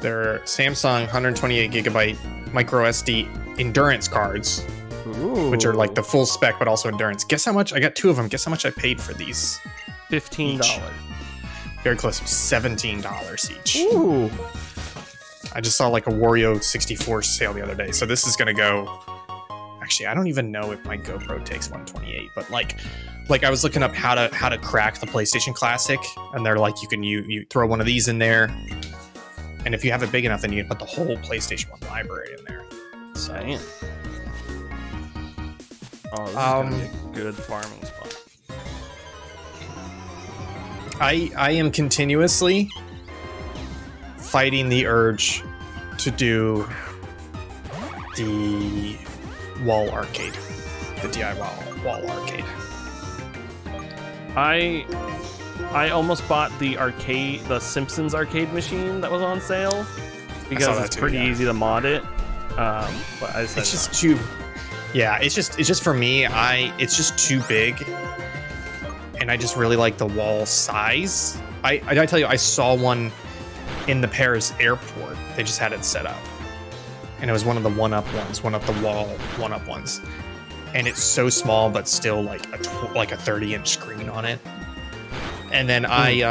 They're Samsung 128 gigabyte micro SD endurance cards, ooh, which are like the full spec, but also endurance. Guess how much? I got two of them. Guess how much I paid for these? $15. Very close. $17 each. Ooh. I just saw like a Wario 64 sale the other day. So this is going to go... Actually, I don't even know if my GoPro takes 128, but like I was looking up how to crack the PlayStation Classic, and they're like, you can you throw one of these in there, and if you have it big enough, then you can put the whole PlayStation 1 library in there. So, damn. Oh, this is gonna be a good farming spot. I am continuously fighting the urge to do the wall arcade, the DIY wall arcade. I almost bought the Simpsons arcade machine that was on sale because it's pretty easy to mod it. But I said it's just too, yeah, it's just for me. It's just too big, and I just really like the wall size. I tell you, I saw one in the Paris airport. They just had it set up. And it was one of the one-up ones, and it's so small, but still like a 30-inch screen on it. And then I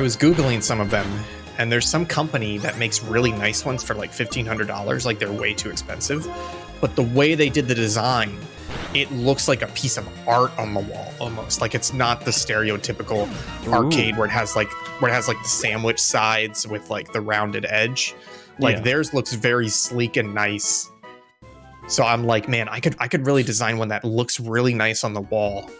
was Googling some of them, and there's some company that makes really nice ones for like $1,500. Like, they're way too expensive, but the way they did the design, it looks like a piece of art on the wall almost. Like, it's not the stereotypical arcade where it has like the sandwich sides with like the rounded edge. Like, yeah, theirs looks very sleek and nice. So I'm like, man, I could really design one that looks really nice on the wall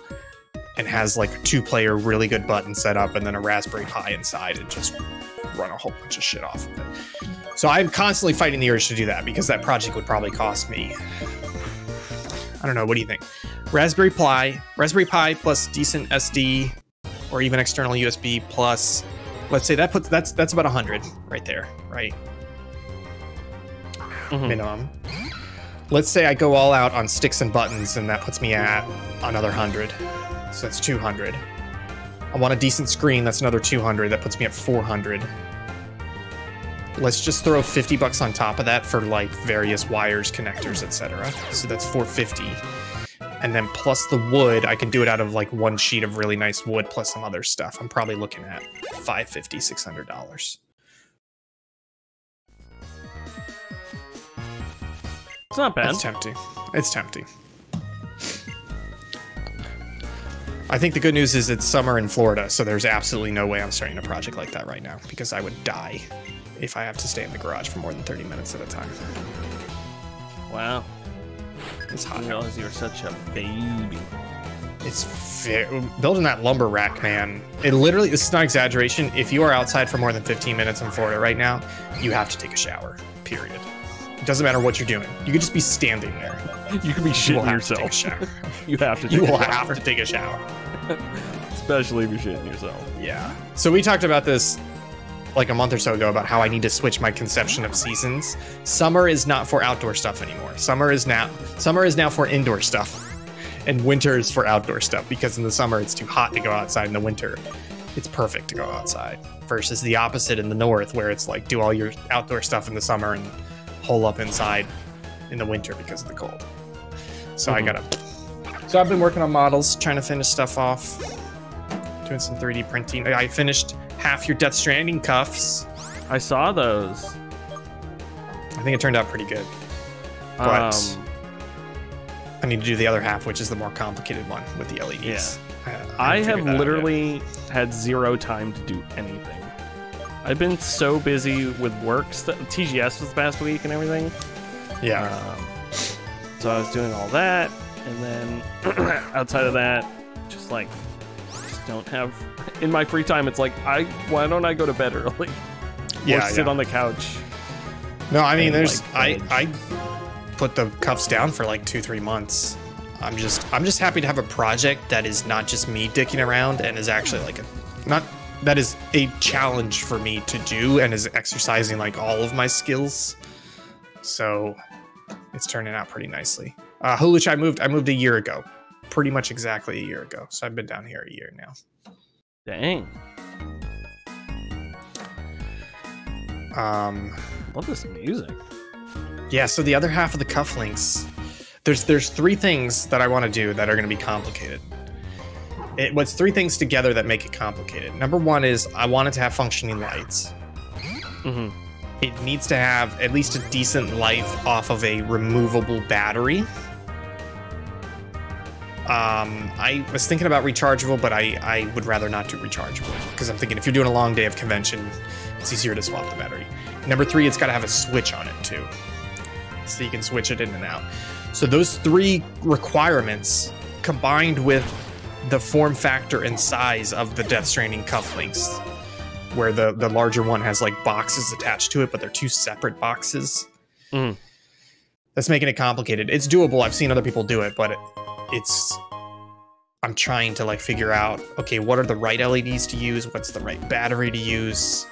and has like a two-player really good button set up and then a Raspberry Pi inside and just run a whole bunch of shit off of it. So I'm constantly fighting the urge to do that because that project would probably cost me, I don't know, what do you think? Raspberry Pi plus decent SD or even external USB plus, let's say that puts, that's about 100 right there, right? Minimum. Let's say I go all out on sticks and buttons, and that puts me at another 100. So that's 200. I want a decent screen. That's another 200. That puts me at 400. Let's just throw $50 on top of that for like various wires, connectors, etc. So that's 450. And then plus the wood, I can do it out of like one sheet of really nice wood plus some other stuff. I'm probably looking at $550, $600. It's not bad. It's tempting. It's tempting. I think the good news is it's summer in Florida, so there's absolutely no way I'm starting a project like that right now because I would die if I have to stay in the garage for more than 30 minutes at a time. Wow. It's hot. I didn't realize you were such a baby. It's building that lumber rack, man. It literally, it's not exaggeration. If you are outside for more than 15 minutes in Florida right now, you have to take a shower, period. It doesn't matter what you're doing. You could just be standing there. You could be shitting yourself. You have to take a shower. You will have to take a shower. Especially if you're shitting yourself. Yeah. So we talked about this like a month or so ago about how I need to switch my conception of seasons. Summer is not for outdoor stuff anymore. Summer is now for indoor stuff. And winter is for outdoor stuff because in the summer it's too hot to go outside. In the winter, it's perfect to go outside, versus the opposite in the north, where it's like do all your outdoor stuff in the summer and hole up inside in the winter because of the cold. So So I've been working on models, trying to finish stuff off, doing some 3D printing. I finished half your Death Stranding cuffs. I saw those. I think it turned out pretty good. But I need to do the other half, which is the more complicated one with the LEDs. Yeah. I have literally had zero time to do anything. I've been so busy with work. TGS was the past week and everything. Yeah. So I was doing all that. And then outside of that, just don't have... In my free time, it's like, why don't I go to bed early? Yeah, or sit on the couch. No, I mean, there's... Like, I put the cuffs down for like 2-3 months. I'm just happy to have a project that is not just me dicking around and is actually like that is a challenge for me to do and is exercising like all of my skills. So it's turning out pretty nicely. Hawlucha, I moved a year ago, pretty much exactly a year ago. So I've been down here a year now. Dang. Love this music. Yeah. So the other half of the cufflinks, there's three things that I want to do that are going to be complicated. What's three things together that make it complicated? Number one is I want it to have functioning lights. Mm-hmm. It needs to have at least a decent life off of a removable battery. I was thinking about rechargeable, but I would rather not do rechargeable because I'm thinking if you're doing a long day of convention, it's easier to swap the battery. Number three, it's got to have a switch on it too, so you can switch it in and out. So those three requirements combined with the form factor and size of the Death Stranding cufflinks, where the larger one has like boxes attached to it, but they're two separate boxes. Mm. That's making it complicated. It's doable. I've seen other people do it, but I'm trying to like figure out, okay, what are the right LEDs to use? What's the right battery to use?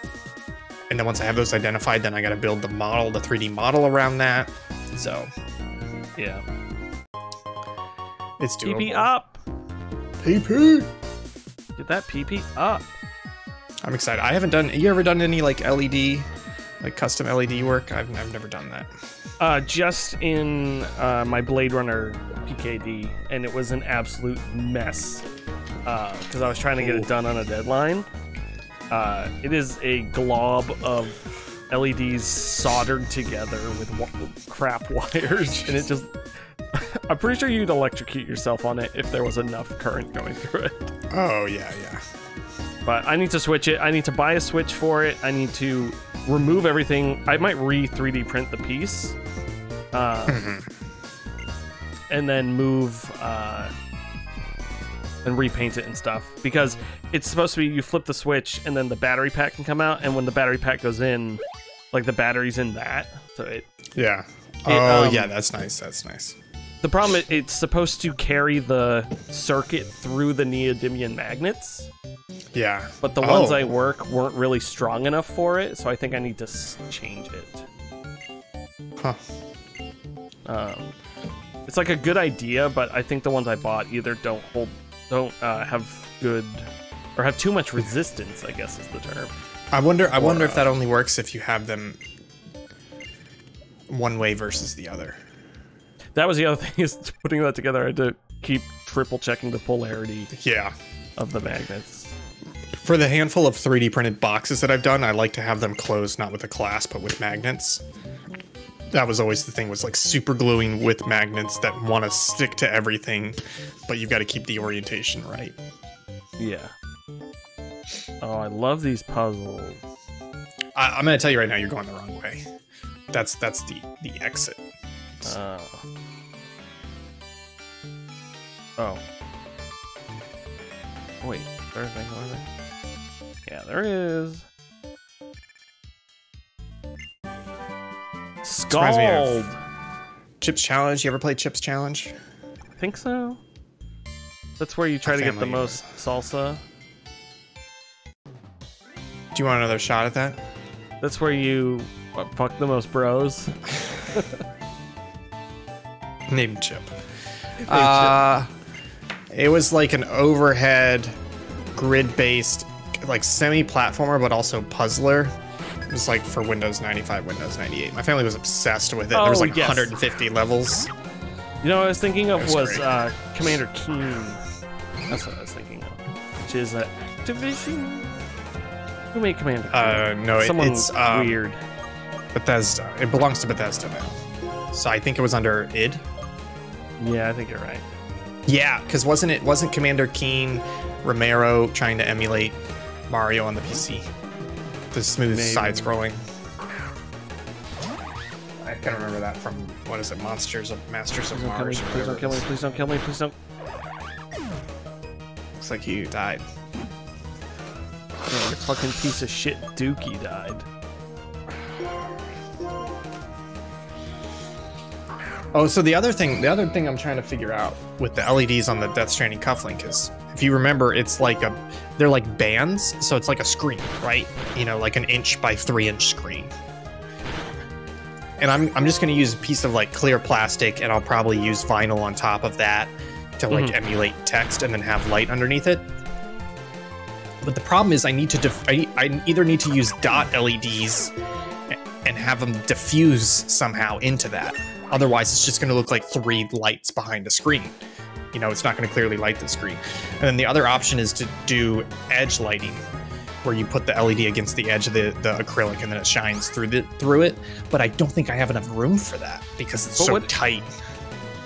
And then once I have those identified, then I got to build the model, the 3D model around that. So yeah, it's doable. PP up. PP. Get that PP up. I'm excited. I haven't done... You ever done any, like, LED, like, custom LED work? I've never done that. Just in my Blade Runner PKD, and it was an absolute mess. Because I was trying to get it done on a deadline. It is a glob of LEDs soldered together with crap wires, and it just... I'm pretty sure you'd electrocute yourself on it if there was enough current going through it. Oh, yeah, yeah. But I need to switch it. I need to buy a switch for it. I need to remove everything. I might re-3D print the piece. And then move and repaint it and stuff. Because it's supposed to be you flip the switch and then the battery pack can come out. And when the battery pack goes in, like the battery's in that. So it... Yeah. Yeah, that's nice. That's nice. The problem is it's supposed to carry the circuit through the neodymium magnets. Yeah. But the ones I work weren't really strong enough for it, so I think I need to change it. Huh. It's like a good idea, but I think the ones I bought either have too much resistance, I guess is the term. I wonder if that only works if you have them one way versus the other. That was the other thing, is putting that together. I had to keep triple checking the polarity of the magnets. For the handful of 3D printed boxes that I've done, I like to have them closed, not with a clasp, but with magnets. That was always the thing, was like super gluing with magnets that want to stick to everything, but you've got to keep the orientation right. Yeah. Oh, I love these puzzles. I'm going to tell you right now, you're going the wrong way. That's the exit. Oh. Wait, is there a thing over there? Yeah, there is. Scald! Chip's Challenge. You ever play Chip's Challenge? I think so. That's where you try to get the most salsa. Do you want another shot at that? That's where you fuck the most bros. Named Chip. It was like an overhead grid-based like semi-platformer, but also puzzler. It was like for Windows 95, Windows 98. My family was obsessed with it. Oh, there was like 150 levels. You know what I was thinking of was Commander Keen. That's what I was thinking of. Which is Activision? Who made Commander Keen? No, it's weird. Bethesda. It belongs to Bethesda now. So I think it was under id. Yeah, I think you're right. Yeah, because wasn't Commander Keen Romero trying to emulate Mario on the PC? The smooth side-scrolling. I can remember that from, what is it, Masters of Mars? Please don't kill me, please don't kill me, please don't. Looks like you died. Yeah, the fucking piece of shit Dookie died. Oh, so the other thing I'm trying to figure out with the LEDs on the Death Stranding cufflink is, if you remember, it's like they're like bands, so it's like a screen, right? You know, like an 1-inch by 3-inch screen. And I'm just gonna use a piece of like clear plastic, and I'll probably use vinyl on top of that to like emulate text, and then have light underneath it. But the problem is, I need to I either need to use dot LEDs and have them diffuse somehow into that. Otherwise, it's just going to look like 3 lights behind a screen. You know, it's not going to clearly light the screen. And then the other option is to do edge lighting, where you put the LED against the edge of the acrylic, and then it shines through it. But I don't think I have enough room for that because it's so tight.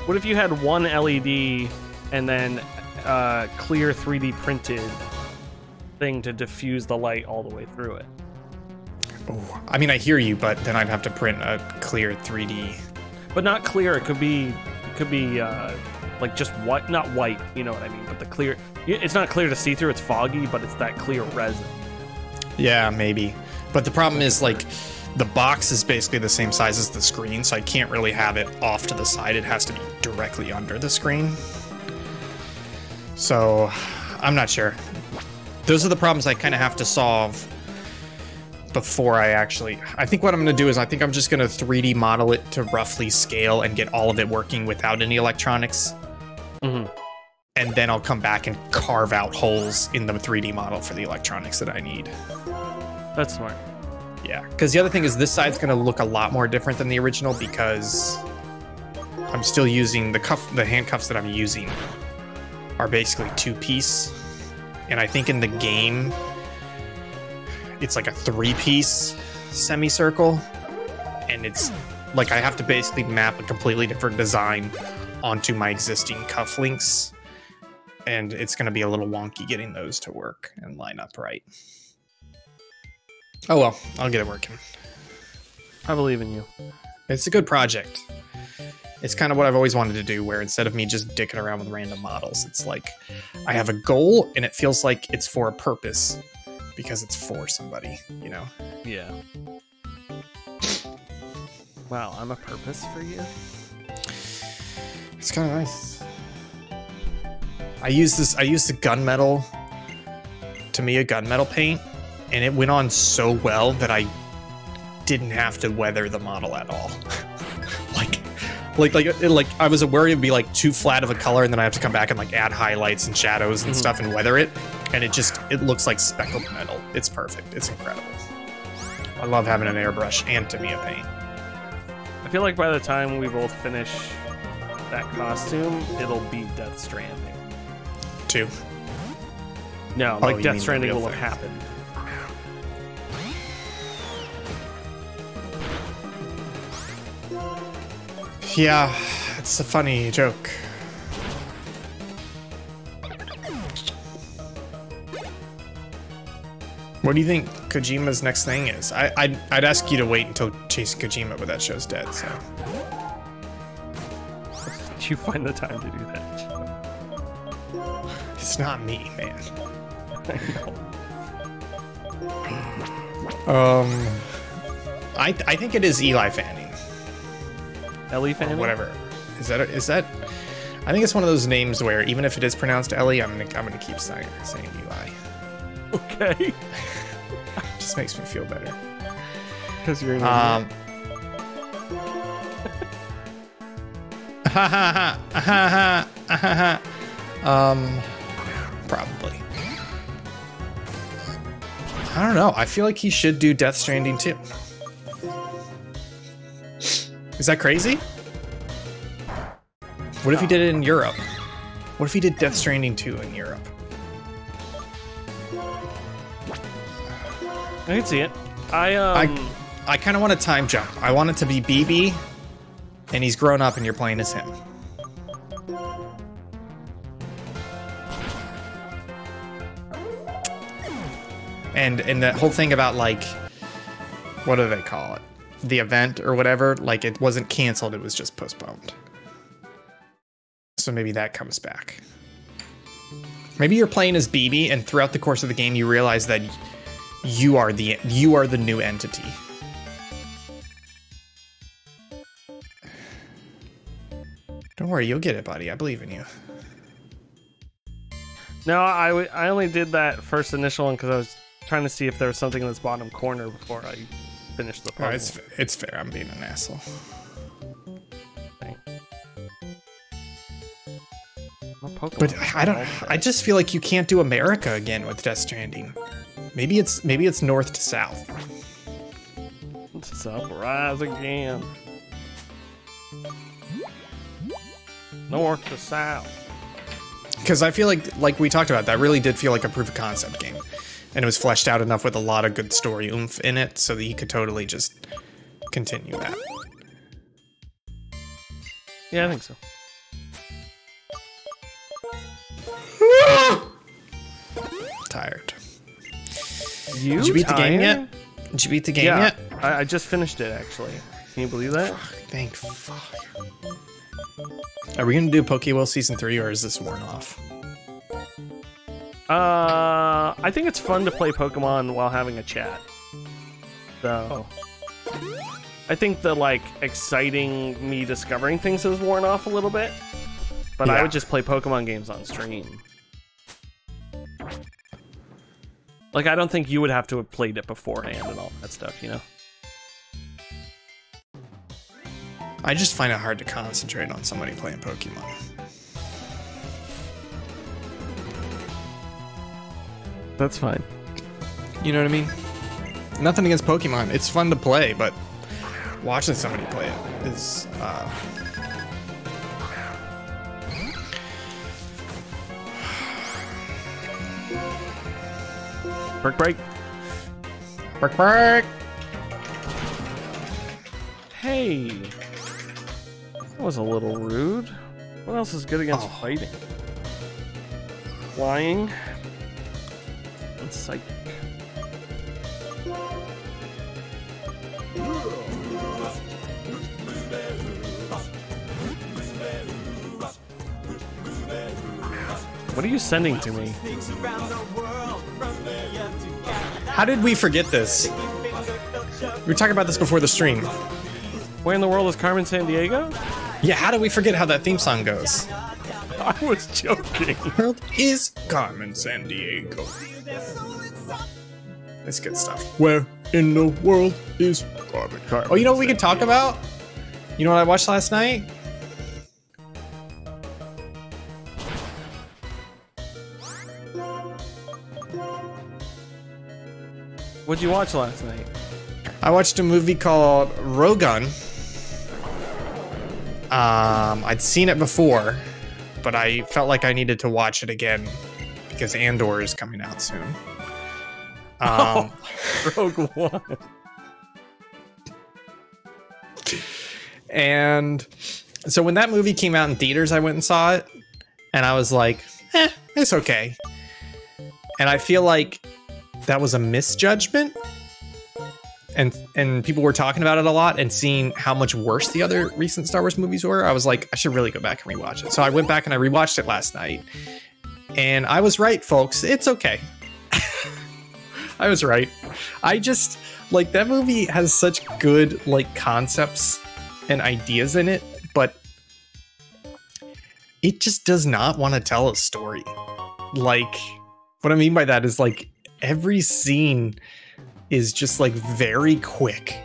What if you had one LED and then clear 3D printed thing to diffuse the light all the way through it? Oh, I mean, I hear you, but then I'd have to print a clear 3D. But not clear. It could be like just white, not white. You know what I mean? But the clear, it's not clear to see through. It's foggy, but it's that clear resin. Yeah, maybe. But the problem is, like, the box is basically the same size as the screen, so I can't really have it off to the side. It has to be directly under the screen. So, I'm not sure. Those are the problems I kind of have to solve before I actually, I think what I'm going to do is I think I'm just going to 3D model it to roughly scale and get all of it working without any electronics. And then I'll come back and carve out holes in the 3D model for the electronics that I need. That's smart. Yeah, because the other thing is this side's going to look a lot more different than the original because I'm still using the handcuffs that I'm using are basically 2-piece. And I think in the game, it's like a 3-piece semicircle, and it's like I have to basically map a completely different design onto my existing cufflinks, and it's going to be a little wonky getting those to work and line up right. Oh well, I'll get it working. I believe in you. It's a good project. It's kind of what I've always wanted to do, where instead of me just dicking around with random models, it's like I have a goal, and it feels like it's for a purpose. Because it's for somebody, you know? Yeah. Wow, I'm a purpose for you? It's kind of nice. I used the gunmetal, Tamiya gunmetal paint, and it went on so well that I didn't have to weather the model at all. like I was worried it'd be like too flat of a color, and then I have to come back and like add highlights and shadows and stuff and weather it, and it looks like speckled metal. It's perfect. It's incredible. I love having an airbrush and Tamiya paint. I feel like by the time we both finish that costume, it'll be Death Stranding. 2. No, like Death Stranding will have happened. Yeah, it's a funny joke. What do you think Kojima's next thing is? I'd ask you to wait until Chasing Kojima, but that show's dead, so. Did you find the time to do that? It's not me, man. I know. I think it is Eli Fanning. Ellie Fanning? Whatever. Is that? I think it's one of those names where even if it is pronounced Ellie, I'm gonna keep saying Eli. Okay. Just makes me feel better. Because you're in. Probably. I don't know. I feel like he should do Death Stranding too. Is that crazy? What if he did it in Europe? What if he did Death Stranding 2 in Europe? I can see it. I kind of want a time jump. I want it to be BB, and he's grown up and you're playing as him. And that whole thing about, like, what do they call it? The event or whatever, like, it wasn't canceled, it was just postponed. So maybe that comes back. Maybe you're playing as BB and throughout the course of the game you realize that you are the new entity. Don't worry, you'll get it, buddy. I believe in you. No, I only did that first initial one because I was trying to see if there was something in this bottom corner before I finished the puzzle. Oh, it's fair. I'm being an asshole. But I just feel like you can't do America again with Death Stranding. Maybe it's north to south. Surprise again. North to south. Because I feel like we talked about, that really did feel like a proof of concept game. And it was fleshed out enough with a lot of good story oomph in it so that you could totally just continue that. Yeah, I think so. Tired. Did you beat the game yet? Did you beat the game yet? I just finished it, actually. Can you believe that? Fuck, thank fuck. Are we gonna do PokéWell Season 3 or is this worn off? I think it's fun to play Pokemon while having a chat. So I think the exciting me discovering things has worn off a little bit. But yeah. I would just play Pokemon games on stream. Like, I don't think you would have to have played it beforehand and all that stuff, you know? I just find it hard to concentrate on somebody playing Pokemon. That's fine. You know what I mean? Nothing against Pokemon. It's fun to play, but watching somebody play it is, Break, break. Break, break. Hey. That was a little rude. What else is good against fighting? Flying. And psychic. What are you sending to me? How did we forget this? We were talking about this before the stream. Where in the world is Carmen San Diego? Yeah, how did we forget how that theme song goes? I was joking. The world is Carmen San Diego. That's good stuff. Where in the world is Carmen? Oh, you know what we could talk about? You know what I watched last night? What'd you watch last night? I watched a movie called Rogue One. I'd seen it before, but I felt like I needed to watch it again because Andor is coming out soon. Rogue One. And so when that movie came out in theaters, I went and saw it, and I was like, eh, it's okay. And I feel like that was a misjudgment, and people were talking about it a lot, and seeing how much worse the other recent Star Wars movies were, I was like, I should really go back and rewatch it. So I went back and I rewatched it last night, and I was right, folks. It's okay. I was right. I just, like, that movie has such good, like, concepts and ideas in it, but it just does not want to tell a story. Like, what I mean by that is, like, every scene is just like very quick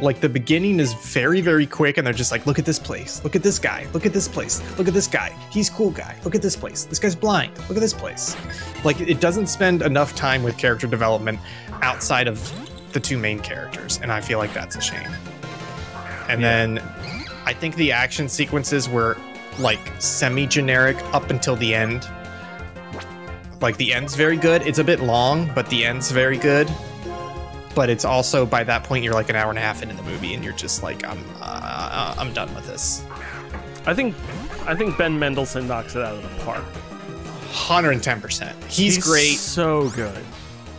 Like the beginning is very, very quick, and they're just like, look at this place, look at this guy, look at this place, look at this guy, he's cool guy, look at this place, this guy's blind, look at this place. Like, it doesn't spend enough time with character development outside of the two main characters, and I feel like that's a shame. And then I think the action sequences were like semi-generic up until the end. Like the end's very good. It's a bit long, but the end's very good. But it's also, by that point, you're like an hour and a half into the movie, and you're just like, I'm done with this. I think Ben Mendelsohn knocks it out of the park. 110%. He's great. So good.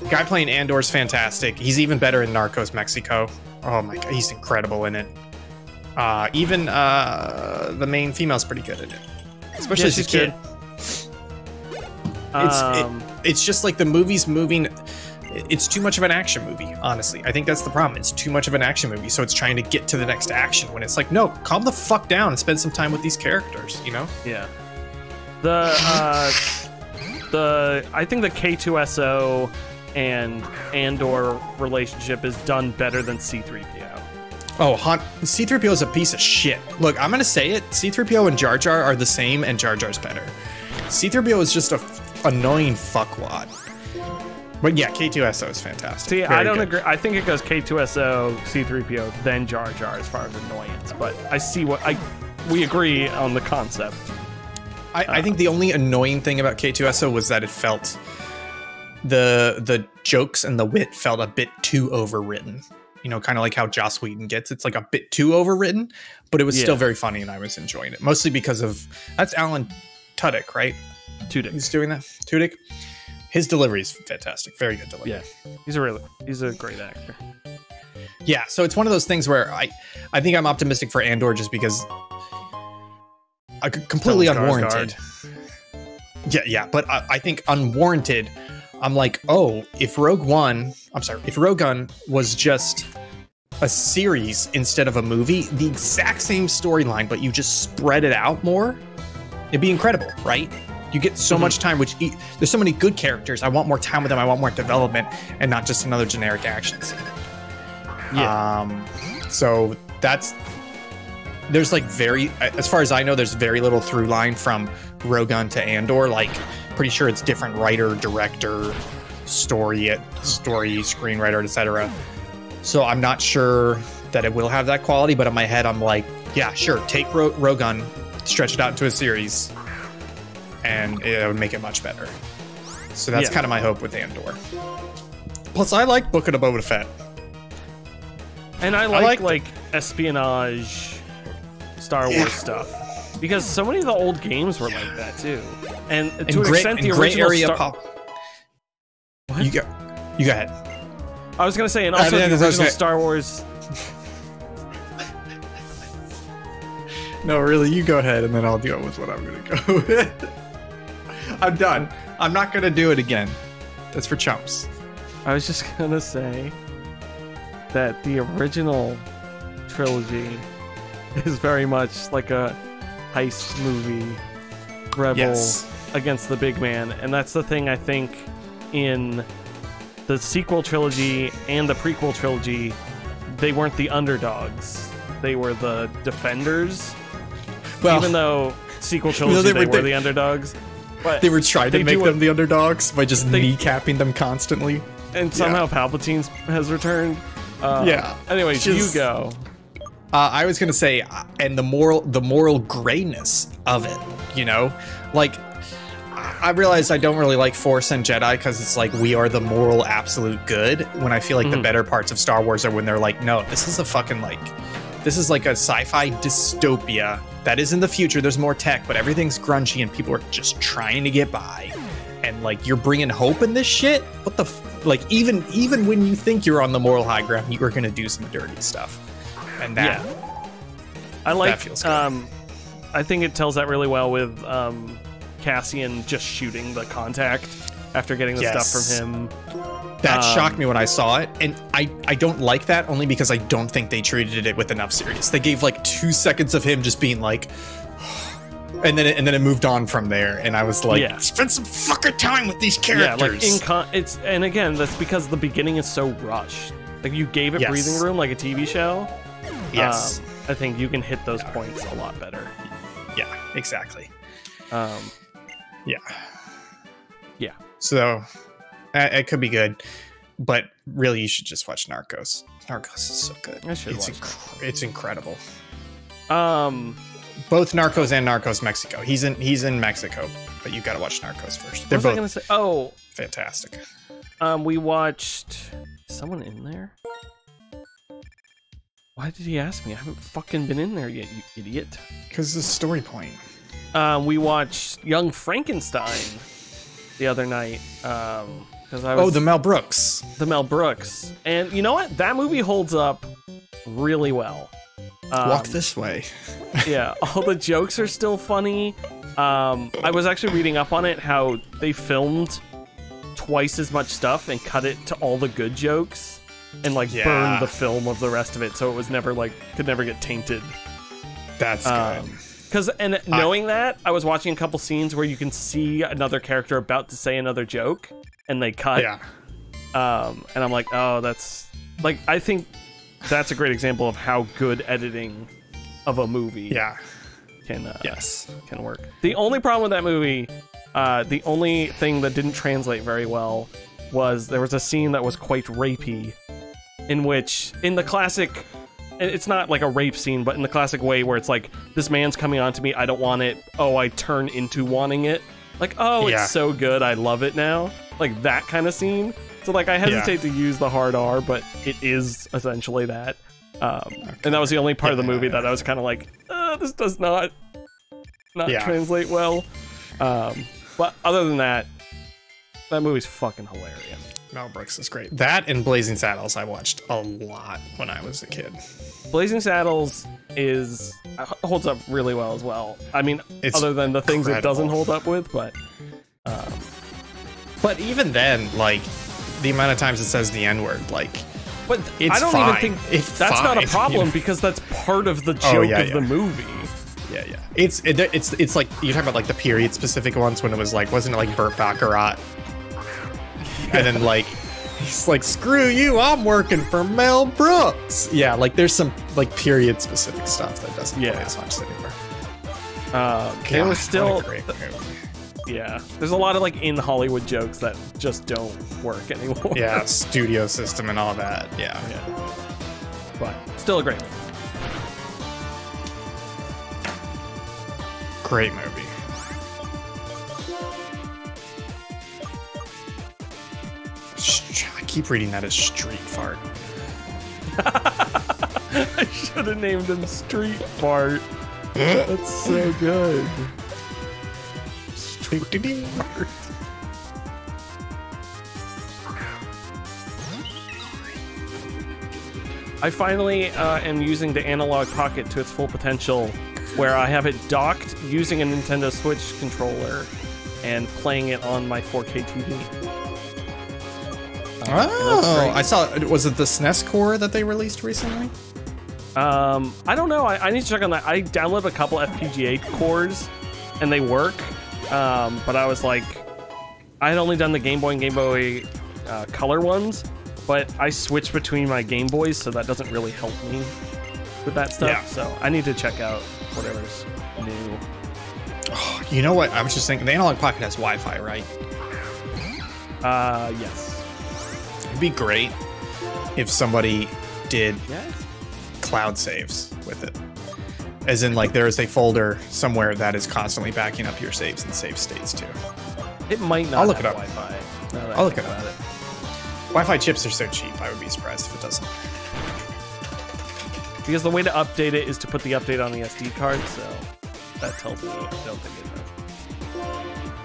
Guy playing Andor's fantastic. He's even better in Narcos Mexico. Oh my god, he's incredible in it. Even the main female's pretty good at it, especially as a kid. It's just like the movie's moving. It's too much of an action movie, honestly. I think that's the problem. It's too much of an action movie, so it's trying to get to the next action when it's like, no, calm the fuck down and spend some time with these characters, you know? Yeah. I think the K-2SO and Andor relationship is done better than C-3PO. Oh, C-3PO is a piece of shit. Look, I'm gonna say it. C-3PO and Jar Jar are the same, and Jar Jar's better. C-3PO is just a annoying fuckwad. But yeah, K2SO is fantastic. See, I don't agree. I think it goes K2SO, C3PO, then Jar Jar as far as annoyance. But I see what we agree on the concept. I think the only annoying thing about K2SO was that it felt the jokes and the wit felt a bit too overwritten. You know, kind of like how Joss Whedon gets. It's like a bit too overwritten, but it was still very funny, and I was enjoying it mostly because of that's Alan Tudyk, right? Tudyk. He's doing that. Tudyk. His delivery is fantastic. Very good delivery. Yeah, he's a great actor. Yeah, so it's one of those things where I think I'm optimistic for Andor just because I completely unwarranted. Yeah, but I think unwarranted. I'm like, oh, if Rogue One was just a series instead of a movie, the exact same storyline, but you just spread it out more, it'd be incredible, right? You get so much time, there's so many good characters. I want more time with them. I want more development and not just another generic action scene. Yeah. So there's like as far as I know, there's very little through line from Rogue One to Andor. Like, pretty sure it's different writer, director, story, screenwriter, etc. So I'm not sure that it will have that quality, but in my head, I'm like, yeah, sure. Take Rogue One, stretch it out into a series, and it would make it much better. So that's kind of my hope with Andor. Plus, I like Book of Boba Fett. And I like espionage Star Wars stuff. Because so many of the old games were like that, too. And to an extent, the original You go ahead. I was going to say, and also the original Star Wars... No, really, you go ahead, and then I'll deal with what I'm going to go with. I'm done. I'm not going to do it again. That's for chumps. I was just going to say that the original trilogy is very much like a heist movie, rebel against the big man. And that's the thing I think in the sequel trilogy and the prequel trilogy, they weren't the underdogs. They were the defenders. Well, even though sequel trilogy, they were the underdogs. But they were trying to make them the underdogs by just kneecapping them constantly. And somehow Palpatine has returned. Anyways, you go. I was gonna say, and the moral grayness of it, you know, like I realized I don't really like Force and Jedi because it's like we are the moral absolute good. When I feel like the better parts of Star Wars are when they're like, no, this is a fucking This is like a sci-fi dystopia that is in the future. There's more tech, but everything's grungy and people are just trying to get by. And like, you're bringing hope in this shit? What the f like, even when you think you're on the moral high ground, you are going to do some dirty stuff. And that, I like, that feels good. I think it tells that really well with Cassian just shooting the contact after getting the stuff from him. That shocked me when I saw it, and I don't like that only because I don't think they treated it with enough seriousness. They gave like 2 seconds of him just being like, and then it moved on from there, and I was like, spend some fucking time with these characters. Yeah, like and again, that's because the beginning is so rushed. Like, you gave it breathing room like a TV show. Yes. I think you can hit those points a lot better. Yeah, exactly. Yeah. So it could be good, but really you should just watch Narcos. Narcos is so good. I should it's incredible. Both Narcos and Narcos Mexico. He's in Mexico, but you got to watch Narcos first. They're both fantastic. We watched someone in there. Why did he ask me? I haven't fucking been in there yet, you idiot. Because it's a story point. We watched Young Frankenstein the other night. Oh, the Mel Brooks. The Mel Brooks. And you know what? That movie holds up really well. Walk this way. Yeah, all the jokes are still funny. I was actually reading up on it, how they filmed twice as much stuff and cut it to all the good jokes. And like burned the film of the rest of it, so it was never like could never get tainted. That's good. Because knowing that, I was watching a couple scenes where you can see another character about to say another joke, and they cut. Yeah. And I'm like, oh, that's like I think that's a great example of how good editing of a movie can work. The only problem with that movie, the only thing that didn't translate very well was there was a scene that was quite rapey. In which, in the classic, it's not like a rape scene, but in the classic way where it's like, this man's coming on to me, I don't want it, oh, I turn into wanting it. Like, oh, it's so good, I love it now. Like, that kind of scene. So, like, I hesitate to use the hard R, but it is essentially that. And that was the only part of the movie that I was kind of like, this does not translate well. But other than that, that movie's fucking hilarious. Mel Brooks is great. That and Blazing Saddles I watched a lot when I was a kid. Blazing Saddles holds up really well as well. I mean, it's other than the things it doesn't hold up with, but even then, like the amount of times it says the N-word, like, but it's I don't even think that's not a problem, you know? Because that's part of the joke of the movie. Yeah, yeah. It's like you're talking about like the period specific ones when it was like wasn't it like Burt Baccarat? And then, like, he's like, screw you, I'm working for Mel Brooks. Yeah, like, there's some, like, period-specific stuff that doesn't play as much anymore. There was still... Yeah, there's a lot of, like, in Hollywood jokes that just don't work anymore. Yeah, studio system and all that, yeah. But still a great movie. Great movie. I keep reading that as Street Fart. I should have named him Street Fart. That's so good. Street Fart. I finally am using the Analog Pocket to its full potential, where I have it docked using a Nintendo Switch controller and playing it on my 4K TV. Oh, I saw. Was it the SNES core that they released recently? I don't know. I need to check on that. I downloaded a couple FPGA cores, and they work. But I was like, I had only done the Game Boy and Game Boy Color ones, but I switched between my Game Boys, so that doesn't really help me with that stuff. Yeah. So I need to check out whatever's new. Oh, you know what? I was just thinking, the Analog Pocket has Wi-Fi, right? Yes. Be great if somebody did cloud saves with it, as in like there is a folder somewhere that is constantly backing up your saves and save states too. It might not. I'll look it up. Wi-Fi. I'll look it up. Wi-Fi chips are so cheap. I would be surprised if it doesn't. Because the way to update it is to put the update on the SD card, so that tells me I don't think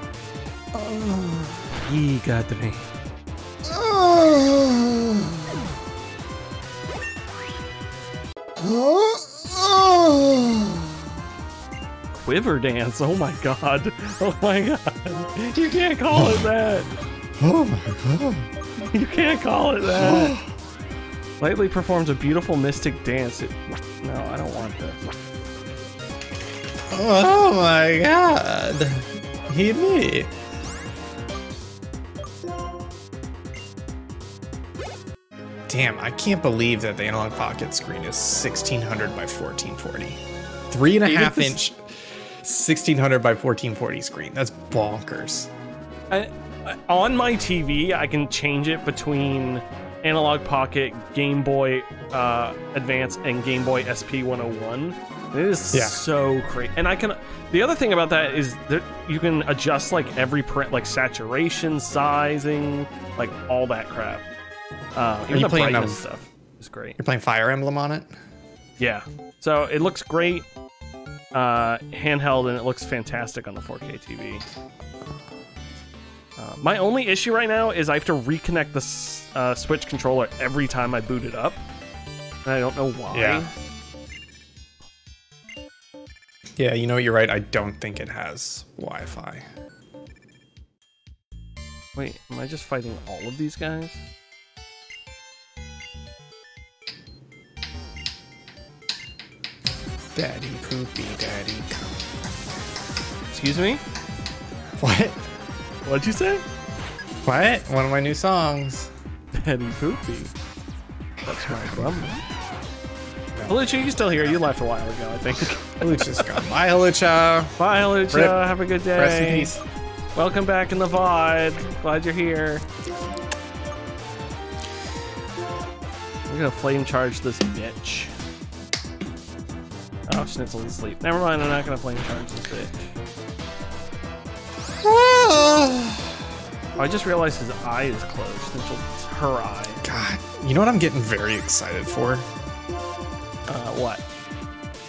it does. Oh, he got me. Quiver dance. Oh my god. Oh my god. You can't call it that. Oh my god. You can't call it that. Lightly performs a beautiful mystic dance. No, I don't want that. Oh my god. Hit me. Damn, I can't believe that the Analog Pocket screen is 1600 by 1440. 3.5-inch 1600 by 1440 screen. That's bonkers. On my TV, I can change it between Analog Pocket, Game Boy Advance, and Game Boy SP101. It is so crazy. And I can. The other thing about that is that you can adjust like every print, like saturation, sizing, like all that crap. Even the brightness stuff is great. You're playing Fire Emblem on it? Yeah. So it looks great handheld, and it looks fantastic on the 4K TV. My only issue right now is I have to reconnect the Switch controller every time I boot it up. And I don't know why. Yeah, you know what? You're right. I don't think it has Wi-Fi. Wait, am I just fighting all of these guys? Daddy poopy, daddy come. Excuse me? What? What'd you say? What? One of my new songs. Daddy poopy. That's my problem. Hawlucha, you still here? You left a while ago, I think. Hawlucha's gone. Bye, Hawlucha. Bye, Hawlucha. Have a good day. Rest in peace. Welcome back in the VOD. Glad you're here. We're gonna flame charge this bitch. Oh, Schnitzel's asleep. Never mind, I'm not gonna flame charge this bitch. Oh, I just realized his eye is closed. Schnitzel's her eye. God, you know what I'm getting very excited for? What?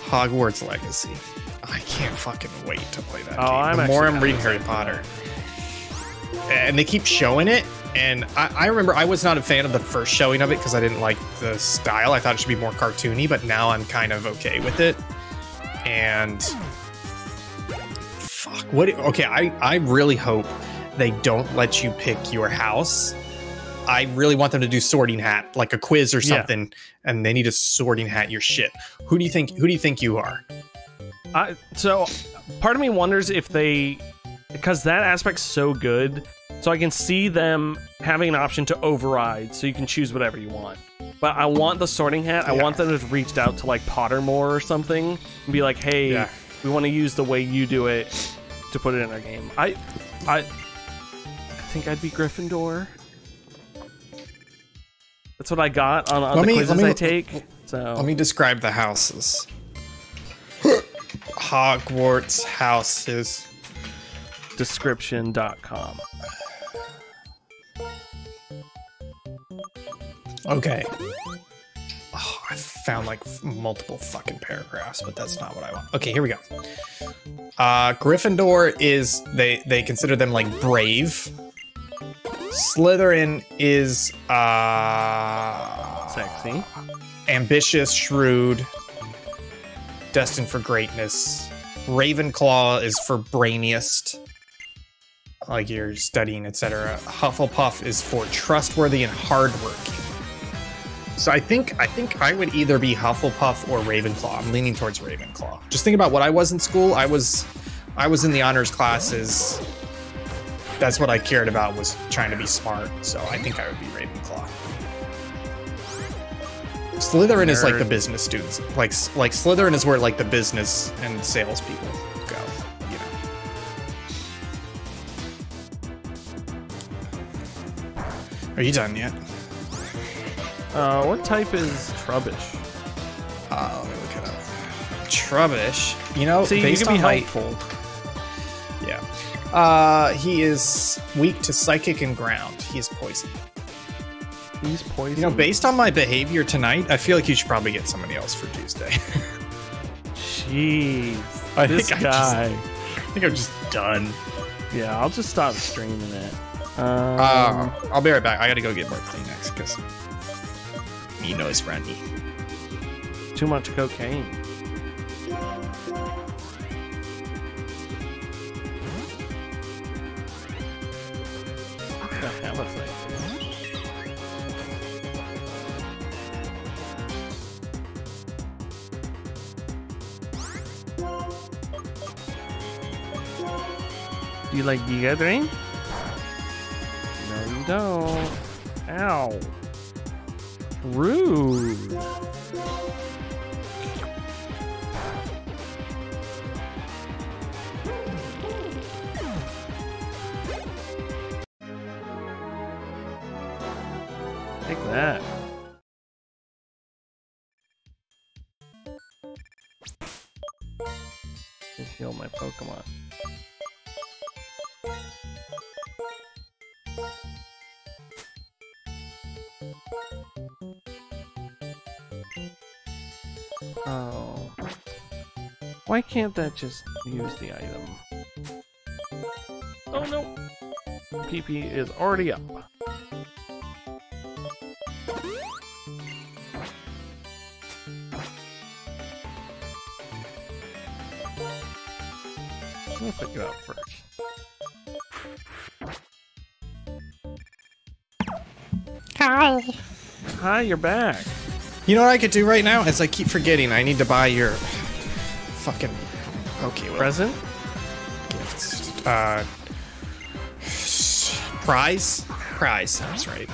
Hogwarts Legacy. I can't fucking wait to play that game. The more I'm reading Harry Potter. And they keep showing it. And I remember I was not a fan of the first showing of it because I didn't like the style. I thought it should be more cartoony, but now I'm kind of okay with it. And fuck, what? Okay, I really hope they don't let you pick your house. I really want them to do sorting hat, like a quiz or something, and they need to sorting hat your shit. Who do you think you are? So part of me wonders if they, because that aspect's so good. So I can see them having an option to override, so you can choose whatever you want. But I want the sorting hat. I want them to have reached out to like Pottermore or something and be like, "Hey, we want to use the way you do it to put it in our game." I think I'd be Gryffindor. That's what I got on the quizzes I take. So let me describe the houses. Hogwarts houses. Description.com. Okay. Oh, I found like multiple fucking paragraphs, but that's not what I want. Okay, here we go. Gryffindor is they consider them like brave. Slytherin is sexy, ambitious, shrewd, destined for greatness. Ravenclaw is for brainiest, like you're studying, etc. Hufflepuff is for trustworthy and hardworking. So I think I would either be Hufflepuff or Ravenclaw. I'm leaning towards Ravenclaw. Just think about what I was in school. I was in the honors classes. That's what I cared about, was trying to be smart. So I think I would be Ravenclaw. Slytherin is like the business students. Like Slytherin is where like the business and salespeople go. You know. Are you done yet? What type is Trubbish? Let me look it up. Trubbish. You know, see, based you can be helpful. Yeah. He is weak to psychic and ground. He is poison. He's poison. You know, based on my behavior tonight, I feel like you should probably get somebody else for Tuesday. Jeez. I think I'm just done. Yeah, I'll just stop streaming it. I'll be right back. I gotta go get more Kleenex because he knows Randy. Too much cocaine. What the hell is that? Do you like the gathering? No, you don't. Ow. rude. Take that. Just heal my Pokemon. Oh. Why can't that just use the item? Oh no! PP is already up. I'll pick it up first. Hi! Hi, you're back! You know what I could do right now? Is I keep forgetting I need to buy your fucking okay well, present gifts. Prize. That's right.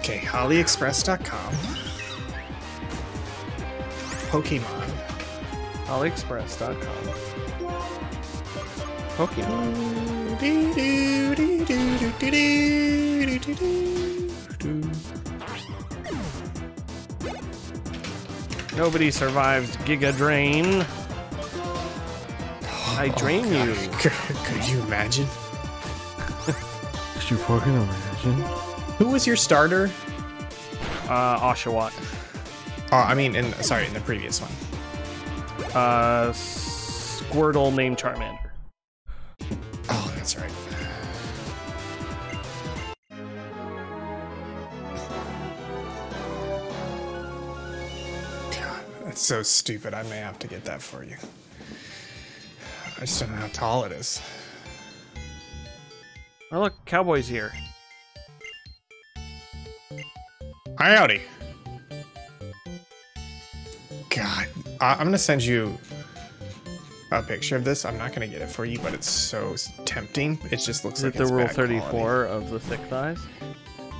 Okay, AliExpress.com. Pokemon. AliExpress.com. Pokemon. Nobody survives Giga Drain. I drain you. Could you imagine? Could you fucking imagine? Who was your starter? Oshawott. Oh, I mean, in the previous one. Squirtle named Charmander. Oh, that's right. So stupid, I may have to get that for you. I just don't know how tall it is. Oh look, Cowboy's here. Hi, howdy. God, I'm gonna send you a picture of this. I'm not gonna get it for you, but it's so tempting. It just looks like it's the Rule 34 of the thick thighs?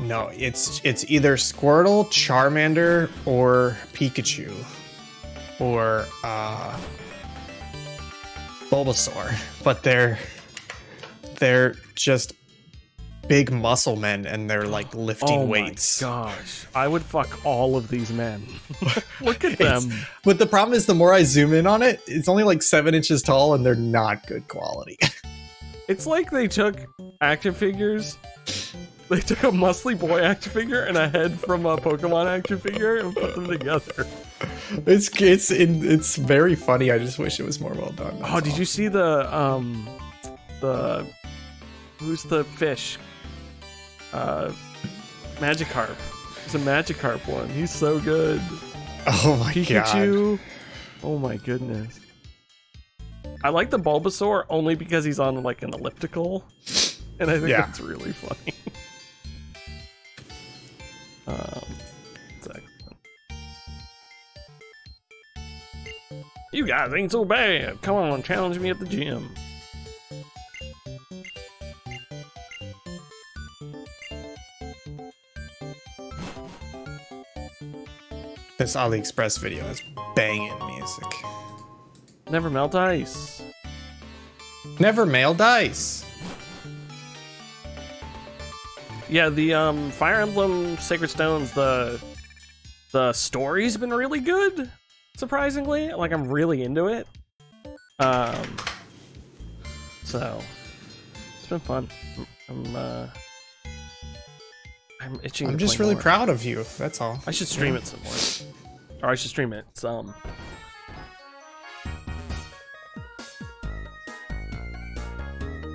No, it's either Squirtle, Charmander, or Pikachu. Or Bulbasaur, but they're just big muscle men, and they're like lifting weights. Oh my gosh, I would fuck all of these men. Look at them. But the problem is, the more I zoom in on it, it's only like 7 inches tall, and they're not good quality. It's like they took action figures. They took a muscly boy action figure and a head from a Pokemon action figure and put them together. It's very funny. I just wish it was more well done. Oh, did you see the who's the fish? Magikarp. It's a Magikarp one. He's so good. Oh my Pikachu. God. Oh my goodness. I like the Bulbasaur only because he's on like an elliptical, and I think that's really funny. It's excellent. You guys ain't so bad. Come on, challenge me at the gym. This AliExpress video is banging music. Never melt ice. Never melt ice. Yeah, the Fire Emblem Sacred Stones, the story's been really good, surprisingly. Like, I'm really into it. So it's been fun. I'm itching. I'm just really proud of you. That's all. I should stream it some more, or I should stream it some.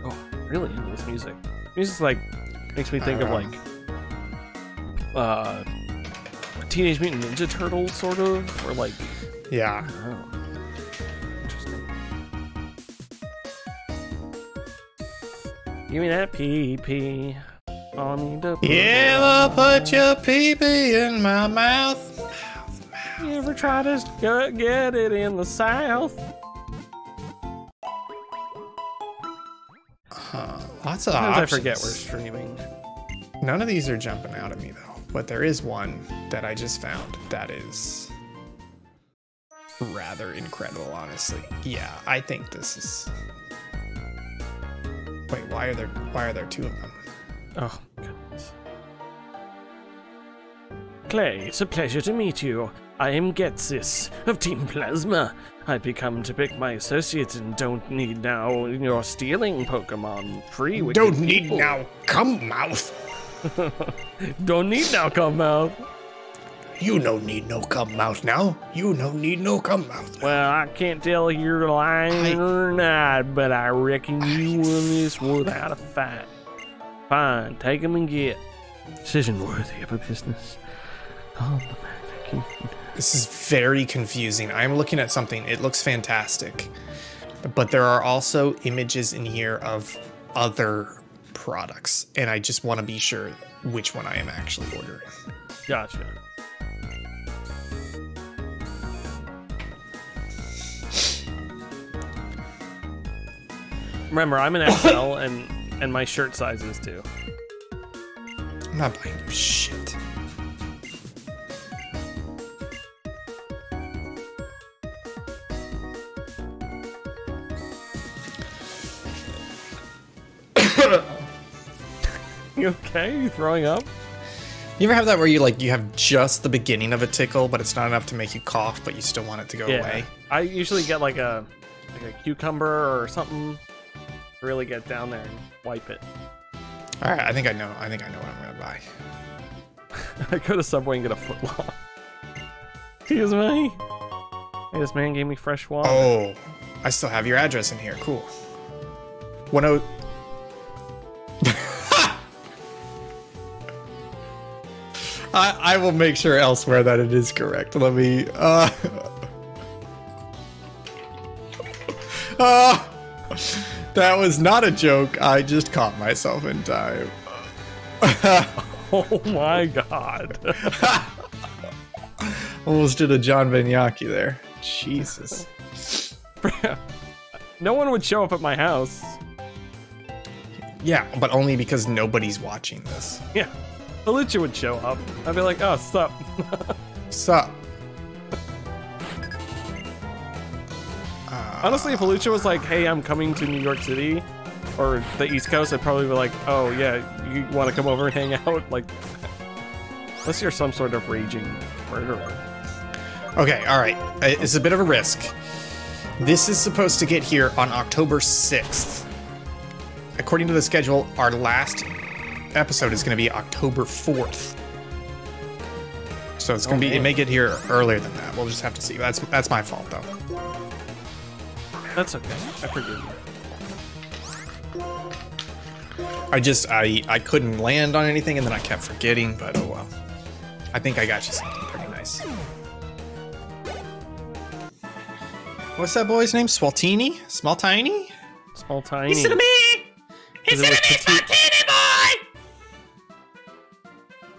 Oh, really into this music. Music's like. Makes me think of like Teenage Mutant Ninja Turtles, sort of, or like Interesting. Give me that pee-pee. Yeah, put your pee-pee in my mouth. You ever try to get it in the South? Lots of options. Sometimes I forget we're streaming. None of these are jumping out at me, though. But there is one that I just found that is rather incredible, honestly. Yeah, I think this is... Wait, why are there two of them? Oh, goodness. Clay, it's a pleasure to meet you. I am Getsis of Team Plasma. I've become to pick my associates and don't need now your stealing Pokemon free with Don't need people. Now come mouth. Don't need now come mouth. You no need no come mouth now. You no need no come mouth now. Well, I can't tell if you're lying or not, but I reckon you won this without a fight. Fine, take him and get. This isn't worthy of a business. Oh, the man, I can't. This is very confusing. I'm looking at something. It looks fantastic. But there are also images in here of other products. And I just want to be sure which one I am actually ordering. Gotcha. Remember, I'm an XL and my shirt size is too. I'm not buying your shit. You okay? You throwing up? You ever have that where you like you have just the beginning of a tickle, but it's not enough to make you cough, but you still want it to go away? I usually get like a cucumber or something. Really get down there and wipe it. All right, I think I know what I'm gonna buy. I go to Subway and get a footlong. Excuse me. Hey, this man gave me fresh water. Oh, I still have your address in here. Cool. 10. I will make sure elsewhere that it is correct. Let me, that was not a joke. I just caught myself in time. Oh my God. Almost did a John Vignacchi there. Jesus. No one would show up at my house. Yeah, but only because nobody's watching this. Yeah. Hawlucha would show up. I'd be like, oh, sup. Sup. Honestly, if Hawlucha was like, hey, I'm coming to New York City or the East Coast, I'd probably be like, oh, yeah, you want to come over and hang out? Like, unless you're some sort of raging murderer. Okay, all right. It's a bit of a risk. This is supposed to get here on October 6th. According to the schedule, our last episode is going to be October 4th. So it's going to be, it may get here earlier than that. We'll just have to see. That's my fault, though. That's okay. I forgive you. I couldn't land on anything, and then I kept forgetting, but oh well. I think I got you something pretty nice. What's that boy's name? Swaltini? Small Tiny? Small Tiny. Listen to me! He's gonna be Smartini boy!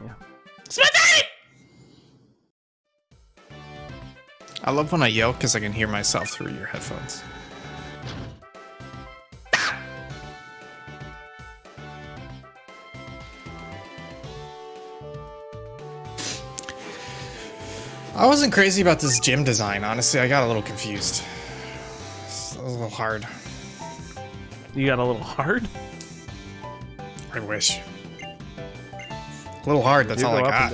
Yeah. Smartini! I love when I yell because I can hear myself through your headphones. Ah! I wasn't crazy about this gym design, honestly. I got a little confused. It was a little hard. You got a little hard? I wish. A little hard, that's all I got.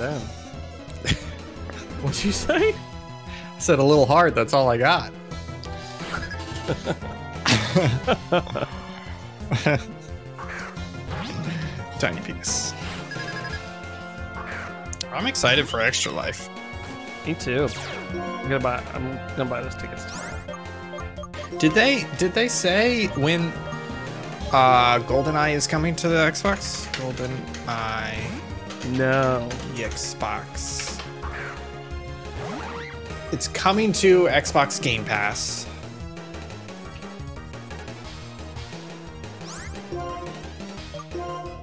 What'd you say? I said a little hard, that's all I got. Tiny penis. I'm excited for Extra Life. Me too. I'm gonna buy those tickets tomorrow. Did they say when GoldenEye is coming to the Xbox? GoldenEye. No. The Xbox. It's coming to Xbox Game Pass.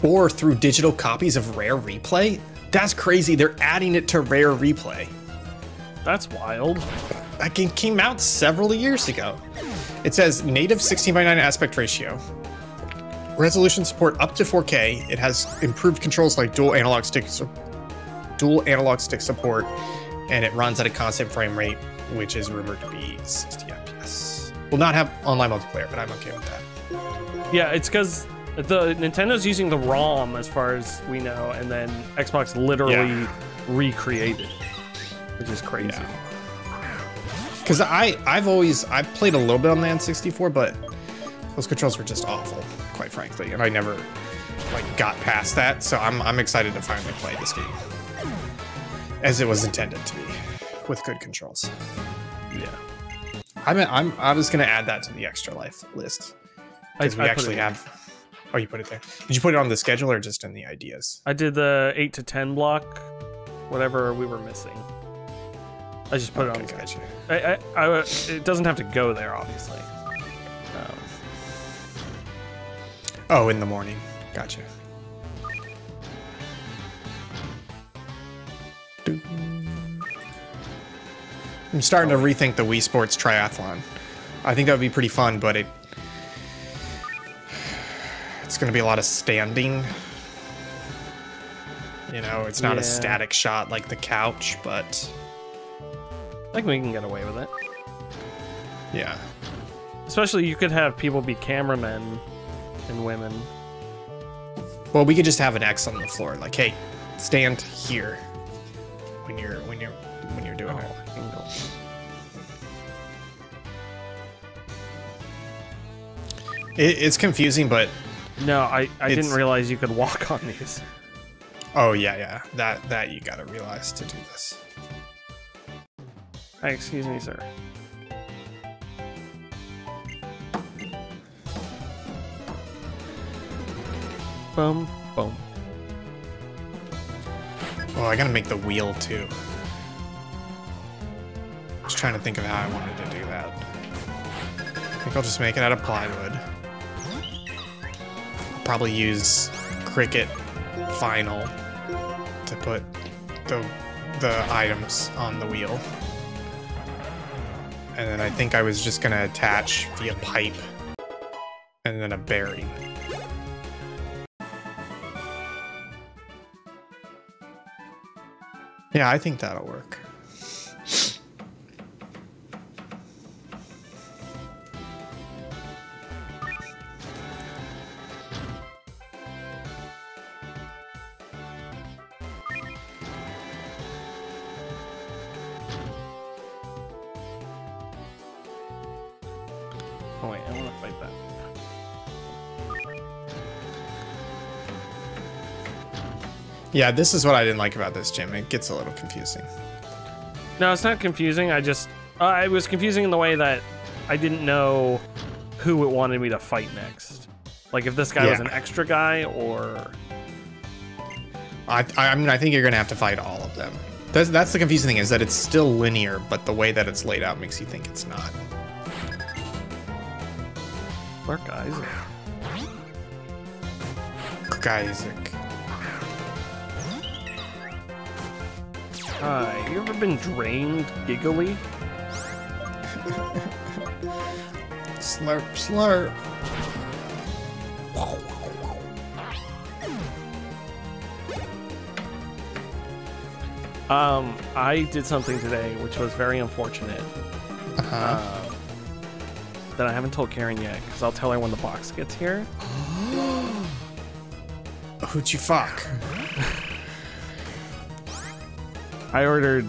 Or through digital copies of Rare Replay? That's crazy. They're adding it to Rare Replay. That's wild. That game came out several years ago. It says native 16:9 aspect ratio. Resolution support up to 4K. It has improved controls like dual analog sticks dual analog stick support, and it runs at a constant frame rate, which is rumored to be 60 FPS. Will not have online multiplayer, but I'm okay with that. Yeah, it's because the Nintendo's using the ROM as far as we know, and then Xbox literally recreated it, which is crazy. Because I've played a little bit on the N64, but those controls were just awful, quite frankly, and I never like got past that. So I'm excited to finally play this game as it was intended to be, with good controls. Yeah, I was gonna add that to the extra life list because we actually have. Oh, you put it there. Did you put it on the schedule or just in the ideas? I did the 8 to 10 block, whatever we were missing. I just put it on. Gotcha. It doesn't have to go there, obviously. Oh, in the morning. Gotcha. I'm starting to rethink the Wii Sports Triathlon. I think that would be pretty fun, but it's going to be a lot of standing. You know, it's not a static shot like the couch, but I think we can get away with it. Yeah. Especially you could have people be cameramen and women. Well, we could just have an X on the floor, like, hey, stand here when you're doing it. It's confusing, but no, I didn't realize you could walk on these. Oh yeah, that you gotta realize to do this. Hey, excuse me, sir. Boom, boom. Oh, I gotta make the wheel too. Just trying to think of how I wanted to do that. I think I'll just make it out of plywood. Probably use Cricut Final to put the items on the wheel. And then I think I was just gonna attach via pipe and then a bearing. Yeah, I think that'll work. Yeah, this is what I didn't like about this gym. It gets a little confusing. No, it's not confusing. It was confusing in the way that I didn't know who it wanted me to fight next. Like if this guy was an extra guy or... I mean, I think you're going to have to fight all of them. That's the confusing thing, is that it's still linear, but the way that it's laid out makes you think it's not. Mark Isaac. Mark Isaac. Hi, you ever been drained giggly? Slurp, slurp. I did something today which was very unfortunate. That I haven't told Karen yet, because I'll tell her when the box gets here. Who'd you fuck? I ordered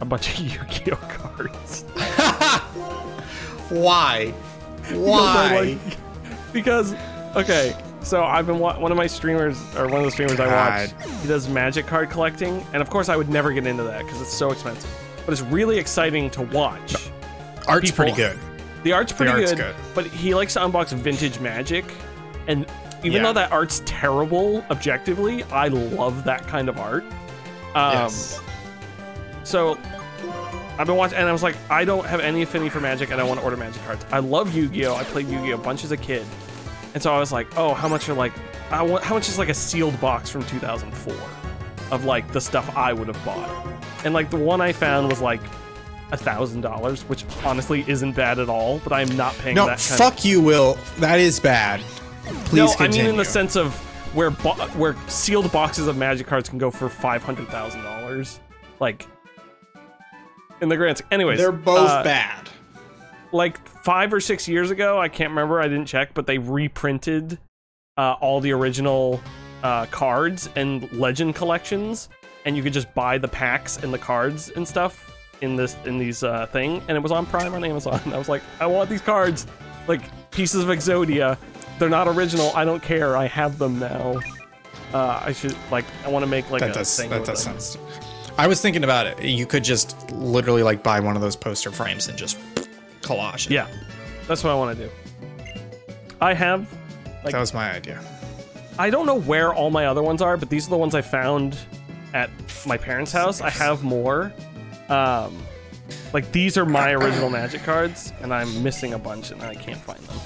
a bunch of Yu-Gi-Oh cards. Why? Why? No, because, okay, so I've been one of the streamers God. I watch, he does magic card collecting, and of course I would never get into that because it's so expensive. But it's really exciting to watch. Art's pretty good. The art's pretty good, but he likes to unbox vintage magic, and even though that art's terrible objectively, I love that kind of art. So I've been watching, and I was like, I don't have any affinity for magic, and I want to order magic cards. I love Yu-Gi-Oh. I played Yu-Gi-Oh a bunch as a kid, and so I was like, oh, how much is like a sealed box from 2004 of like the stuff I would have bought? And like the one I found was like $1,000, which honestly isn't bad at all, but I'm not paying that kind of... No, fuck you, Will. That is bad. Please continue. I mean in the sense of where sealed boxes of Magic cards can go for $500,000. Like, in the grants. Anyways, they're both bad. Like 5 or 6 years ago, I can't remember. I didn't check, but they reprinted all the original cards and Legend collections, and you could just buy the packs and the cards and stuff in these thing, and it was on Prime on Amazon. I was like, I want these cards, like pieces of Exodia. They're not original. I don't care. I have them now. I should like. I want to make like that a does, thing. That with does them. Sense. I was thinking about it. You could just literally like buy one of those poster frames and just collage it. Yeah, that's what I want to do. I have. Like, that was my idea. I don't know where all my other ones are, but these are the ones I found at my parents' house. I have more. Like these are my original Magic cards, and I'm missing a bunch, and I can't find them.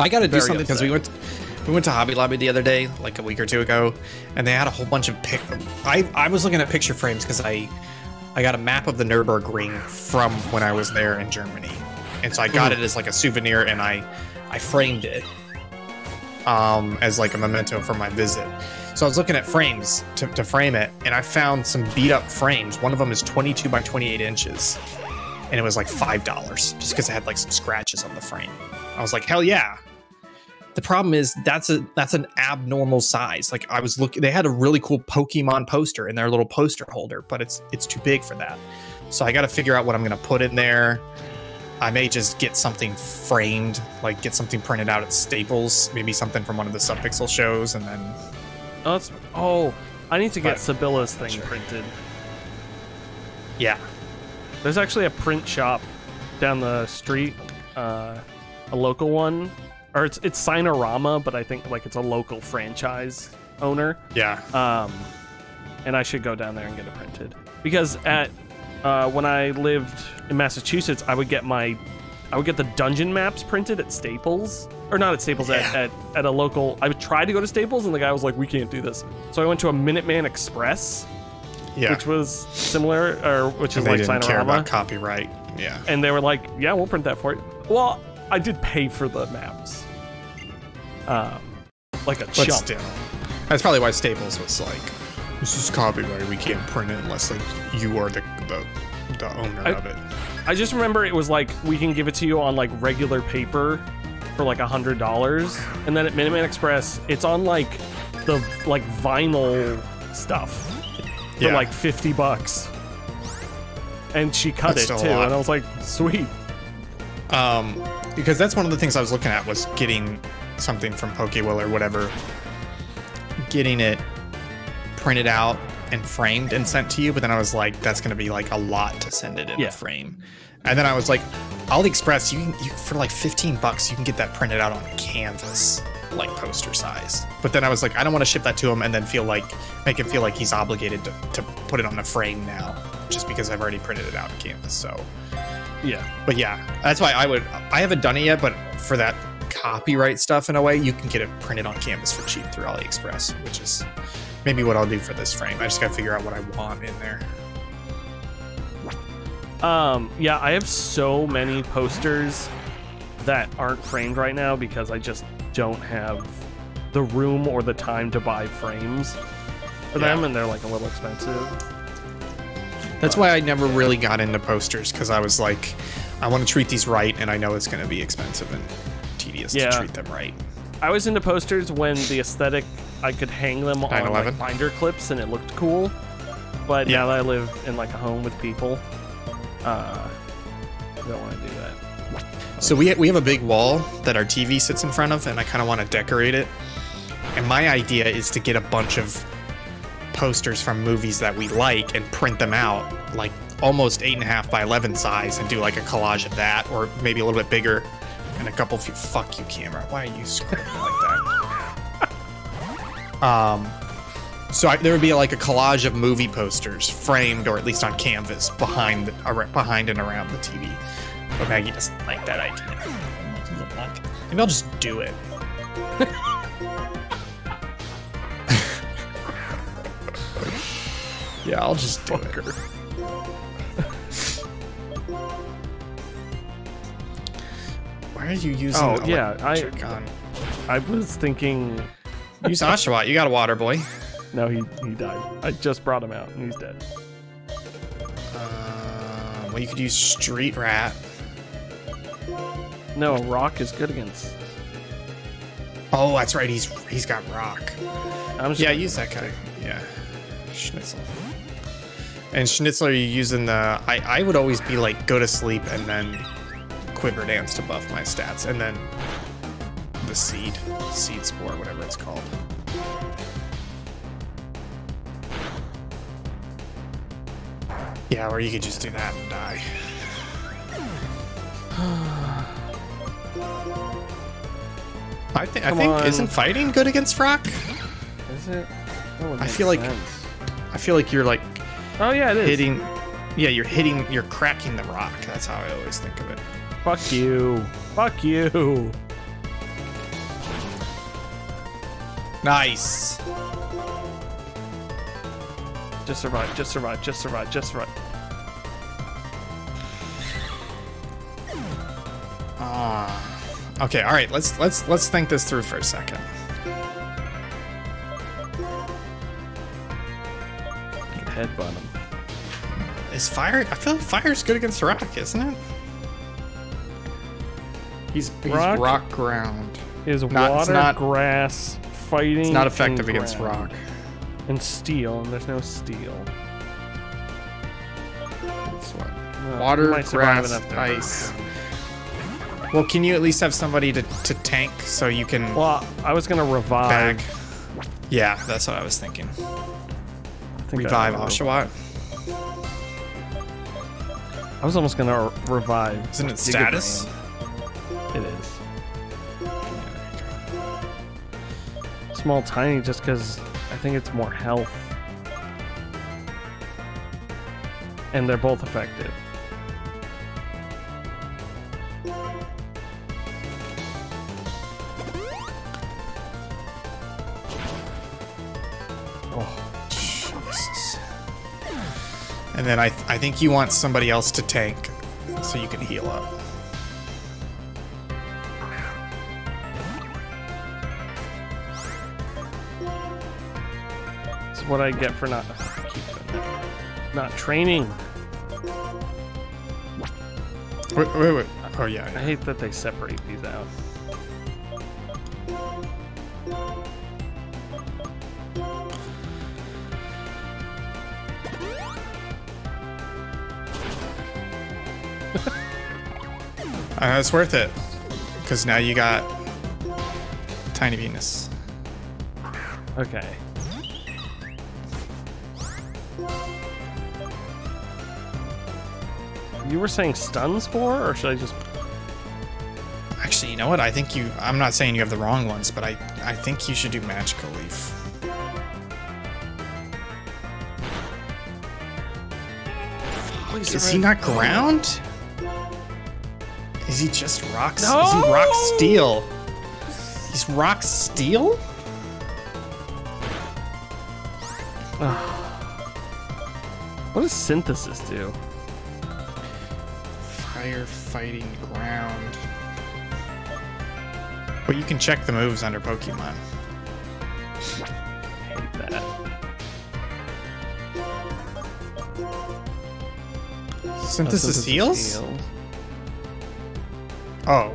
I gotta do something because we went to Hobby Lobby the other day, like a week or two ago, and they had a whole bunch of I was looking at picture frames because I got a map of the Nürburgring from when I was there in Germany, and so I got it as like a souvenir, and I framed it as like a memento for my visit. So I was looking at frames to frame it, and I found some beat up frames. One of them is 22 by 28 inches, and it was like $5 just because it had like some scratches on the frame. I was like, hell yeah. The problem is that's an abnormal size. Like I was looking, they had a really cool Pokemon poster in their little poster holder, but it's too big for that. So I got to figure out what I'm going to put in there. I may just get something framed, like get something printed out at Staples, maybe something from one of the Subpixel shows, and then. Oh, that's, oh, I need to get Sibylla's thing printed. Yeah. There's actually a print shop down the street, a local one, or it's Signorama, but I think like it's a local franchise owner. Yeah. And I should go down there and get it printed, because at when I lived in Massachusetts, I would get the dungeon maps printed at Staples. Or not at Staples, at a local. I tried to go to Staples, and the guy was like, "We can't do this." So I went to a Minuteman Express, which was similar, or which is like Signorama. They didn't care about copyright. Yeah. And they were like, "Yeah, we'll print that for you." Well, I did pay for the maps, like a chump. But still, that's probably why Staples was like, "This is copyright. We can't print it unless like you are the owner of it." I just remember it was like, we can give it to you on like regular paper for like $100, and then at Minuteman Express it's on like the like vinyl stuff for like $50, and she cut it too, and I was like, sweet. Because that's one of the things I was looking at, was getting something from PokeWill or whatever, getting it printed out and framed and sent to you, but then I was like, that's gonna be like a lot to send it in a frame. And then I was like, AliExpress, you for like $15, you can get that printed out on canvas, like poster size. But then I was like, I don't want to ship that to him and then feel like, make him feel like he's obligated to put it on a frame now, just because I've already printed it out on canvas. So yeah, but yeah, that's why I haven't done it yet, but for that copyright stuff in a way, you can get it printed on canvas for cheap through AliExpress, which is maybe what I'll do for this frame. I just gotta figure out what I want in there. Yeah, I have so many posters that aren't framed right now because I just don't have the room or the time to buy frames for them, and they're like a little expensive. That's why I never really got into posters, because I was like, I want to treat these right, and I know it's going to be expensive and tedious to treat them right. I was into posters when the aesthetic, I could hang them on like binder clips and it looked cool, but now that I live in like a home with people, I don't want to do that. So we have a big wall that our TV sits in front of, and I kind of want to decorate it. And my idea is to get a bunch of posters from movies that we like and print them out, like almost 8.5 by 11 size, and do like a collage of that, or maybe a little bit bigger, and a couple few. Fuck you, camera. Why are you screaming like that? So there would be like a collage of movie posters framed, or at least on canvas, behind and around the TV. But Maggie doesn't like that idea. Maybe I'll just do it. Yeah, I'll just do it. Why are you using electric on? I was thinking Use Oshawott. You got a water boy. No, he died. I just brought him out, and he's dead. Well, you could use Street Rat. No, Rock is good against. Oh, that's right. He's got Rock. Yeah, use that guy. Yeah, Schnitzel. And Schnitzler, you using the? I would always be like go to sleep and then Quiver Dance to buff my stats, and then the seed spore, whatever it's called. Yeah, or you could just do that and die. I think isn't fighting good against Rock? Is it? I feel like you're like. Oh yeah, it is. Yeah, you're cracking the rock. That's how I always think of it. Fuck you. Fuck you. Nice. Just survive, just survive, just survive, just survive. Okay, all right. Let's think this through for a second. Headbutt him. Is fire? I feel like fire's good against rock, isn't it? He's rock ground. Is not, water, not, grass, fighting. It's not effective against rock. And steel, and there's no steel. That's what. No, water, grass, ice. Well, can you at least have somebody to tank so you can? Well, I was gonna revive. Bag. Yeah, that's what I was thinking. Revive Oshawott. I was almost gonna revive. Isn't it status? It is. Small tiny just because I think it's more health. And they're both effective. And then I think you want somebody else to tank so you can heal up. That's what I get for not training. Wait. Oh, yeah. I hate that they separate these out. It's worth it, because now you got Tiny Venus. Okay. You were saying stun spore, or should I just? Actually, you know what? I think you. I'm not saying you have the wrong ones, but I think you should do Magical Leaf. Is he not ground? Is he just rock? No! Is he rock steel? He's rock steel? What does synthesis do? Fire, fighting, ground. But you can check the moves under Pokemon. I hate that. Synthesis heals? Oh.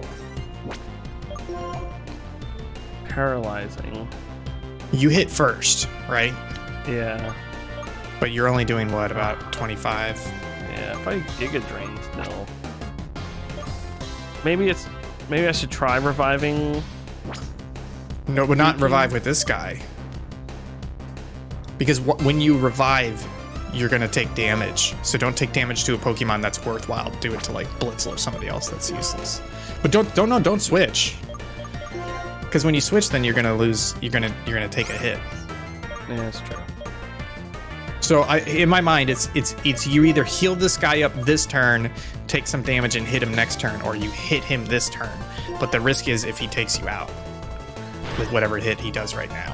Paralyzing. You hit first, right? Yeah. But you're only doing what, about 25? Yeah, if I Giga Drain still. Maybe I should try reviving. No, but not revive with this guy. Because when you revive, you're gonna take damage. So don't take damage to a Pokemon that's worthwhile. Do it to like Blitzle or somebody else that's useless. But don't switch. Because when you switch, then you're gonna lose. You're gonna take a hit. Yeah, that's true. So in my mind, it's you either heal this guy up this turn, take some damage and hit him next turn, or you hit him this turn. But the risk is if he takes you out with whatever hit he does right now.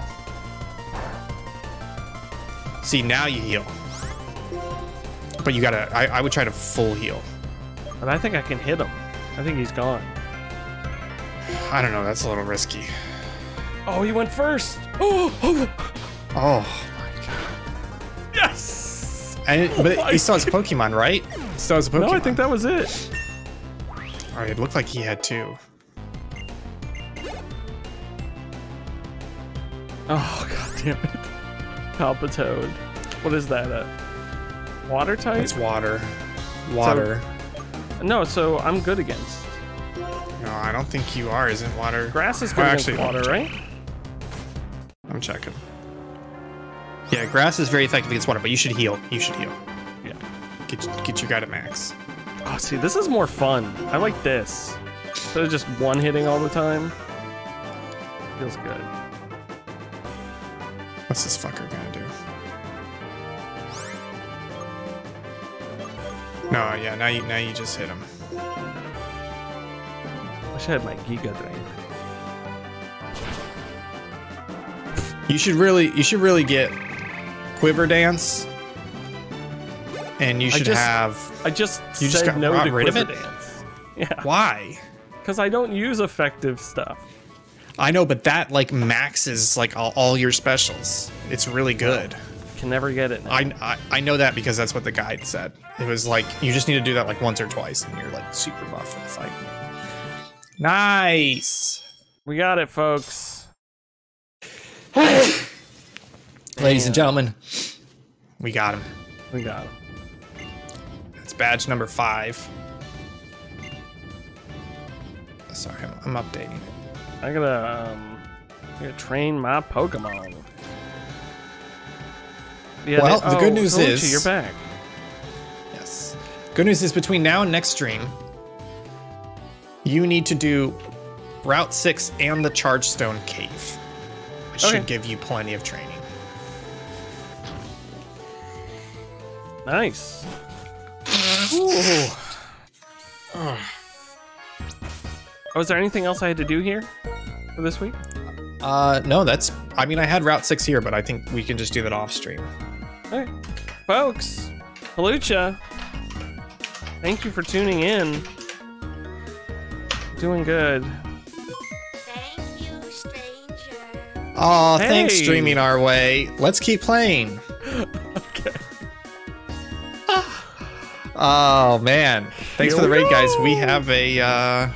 See, now you heal. But you gotta, I would try to full heal. And I think I can hit him. I think he's gone. I don't know, that's a little risky. Oh, you went first. Oh my god. Yes. And but he still has Pokemon, right? He still has a Pokemon. No, I think that was it. All right, it looked like he had two. Oh, god damn it. Palpitoad. What is that? Water type? It's water. Water. So, no, so I'm good against. No, I don't think you are. Isn't water? Grass is good against water, right? I'm checking. Yeah, grass is very effective against water, but you should heal. You should heal. Yeah. Get your guy to max. Oh, see, this is more fun. I like this. Instead of just one hitting all the time. Feels good. What's this fucker gonna do? No, yeah, now you just hit him. I wish I had my Giga Drain. You should really get Quiver Dance. And you should I just got rid of Quiver Dance. Yeah. Why? Because I don't use effective stuff. I know, but that like maxes like all your specials. It's really good. Can never get it now. I know that because that's what the guide said. It was like you just need to do that like once or twice, and you're like super buff in the fight. Nice. We got it, folks. Ladies and gentlemen, we got him. We got him. That's badge number 5. Sorry, I'm updating it. I gotta train my Pokemon. Yeah, well, the good news is you're back. Yes. Good news is between now and next stream, you need to do Route 6 and the Charge Stone Cave, which should give you plenty of training. Nice. Ooh. Oh. Oh, is there anything else I had to do here for this week? No, that's... I mean, I had Route 6 here, but I think we can just do that off stream. All right. Folks, Hawlucha, thank you for tuning in. Doing good. Thank you, stranger. Aw, hey. Thanks streaming our way. Let's keep playing. Okay. Oh, man. Thanks for the raid, guys. We have a...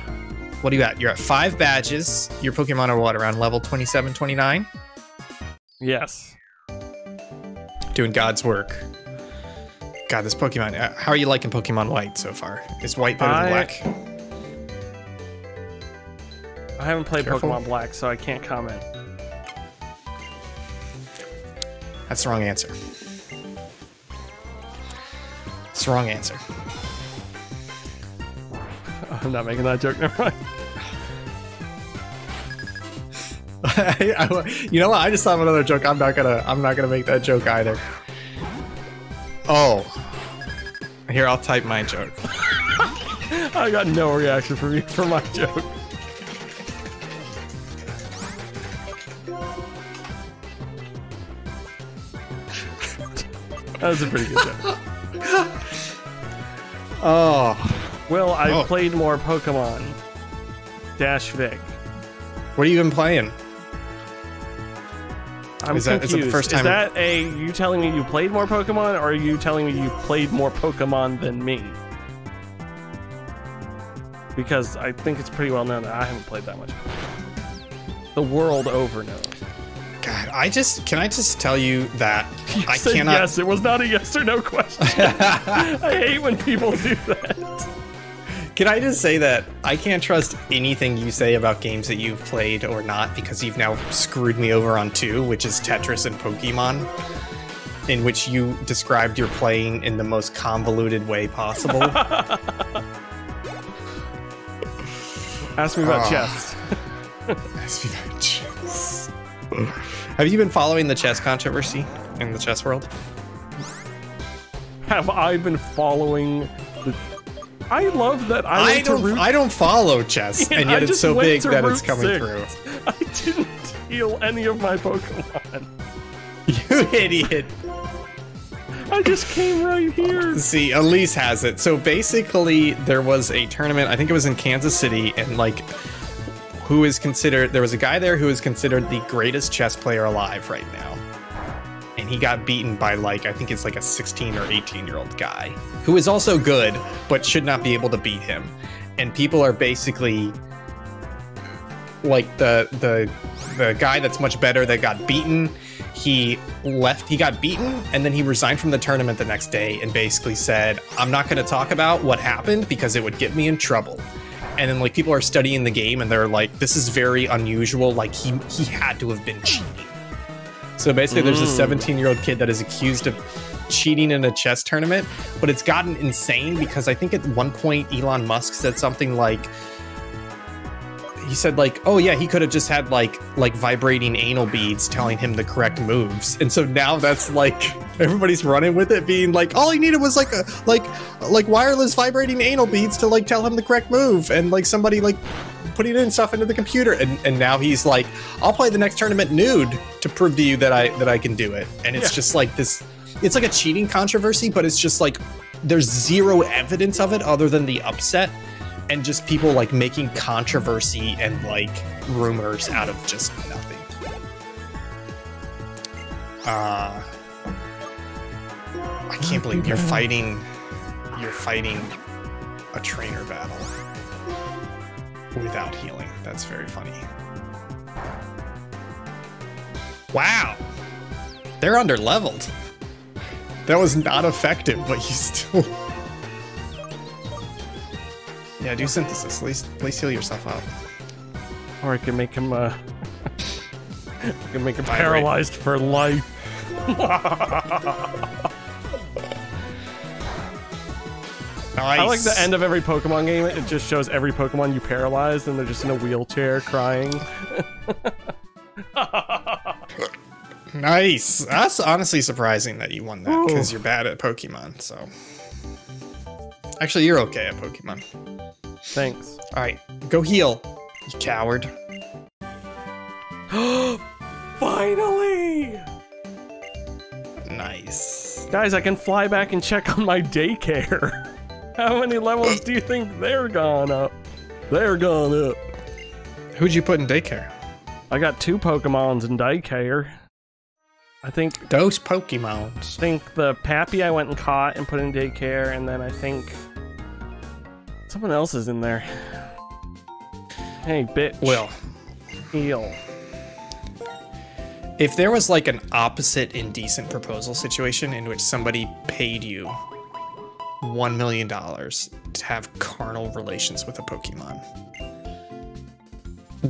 What do you got? You're at 5 badges. Your Pokemon are what, around level 27, 29? Yes. Doing God's work. God, this Pokemon. How are you liking Pokemon White so far? Is White better than Black? I haven't played Pokemon Black, so I can't comment. That's the wrong answer. It's the wrong answer. I'm not making that joke, never mind. You know what? I just thought of another joke. I'm not gonna make that joke either. Oh, here, I'll type my joke. I got no reaction from you for my joke. That was a pretty good joke. Oh. Well, I played more Pokemon. Vic. What are you even playing? I'm confused. Is that the first time? Is that you telling me you played more Pokemon, or are you telling me you played more Pokemon than me? Because I think it's pretty well known that I haven't played that much. The world over knows. God, can I just tell you that I cannot. Yes, it was not a yes or no question. I hate when people do that. Can I just say that I can't trust anything you say about games that you've played or not, because you've now screwed me over on 2, which is Tetris and Pokemon, in which you described your playing in the most convoluted way possible. Ask me about chess. Ask me about chess. Have you been following the chess controversy in the chess world? Have I been following the... I love that I don't follow chess, and yet it's so big that it's coming through. I didn't heal any of my Pokemon. You idiot. I just came right here. See, Elise has it. So basically, there was a tournament, I think it was in Kansas City, and like who is considered, there was a guy there who is considered the greatest chess player alive right now. And he got beaten by, like, I think it's like a 16 or 18-year-old guy who is also good, but should not be able to beat him. And people are basically like the guy that's much better that got beaten. He left, he got beaten, and then he resigned from the tournament the next day and basically said, I'm not going to talk about what happened because it would get me in trouble. And then, like, people are studying the game and they're like, this is very unusual. Like, he had to have been cheating. So basically there's a 17-year-old kid that is accused of cheating in a chess tournament, but it's gotten insane because I think at one point Elon Musk said something like, he said like, oh yeah, he could have just had like vibrating anal beads telling him the correct moves. And so now that's like, everybody's running with it being like, all he needed was like a, like wireless vibrating anal beads to like tell him the correct move. And like somebody like putting in stuff into the computer. And now he's like, I'll play the next tournament nude to prove to you that I can do it. And it's just like this, it's like a cheating controversy, but it's just like, there's zero evidence of it other than the upset. And just people like making controversy and like rumors out of just nothing. I can't believe you're fighting a trainer battle without healing. That's very funny. Wow, they're underleveled. That was not effective, but you still. Yeah, do synthesis. At least heal yourself up. Or I can make him. I can make him paralyzed for life. Nice. I like the end of every Pokemon game. It just shows every Pokemon you paralyzed, and they're just in a wheelchair crying. Nice. That's honestly surprising that you won that because you're bad at Pokemon. So. Actually, you're okay at Pokemon. Thanks. All right, go heal, you coward. Finally! Nice. Guys, I can fly back and check on my daycare. How many levels do you think they're gone up? They're gone up. Who'd you put in daycare? I got 2 Pokemons in daycare. I think those Pokemon. I think the Pappy I went and caught and put in daycare, and then I think someone else is in there. Hey, bitch. Will. Heal. If there was like an opposite indecent proposal situation in which somebody paid you $1 million to have carnal relations with a Pokemon,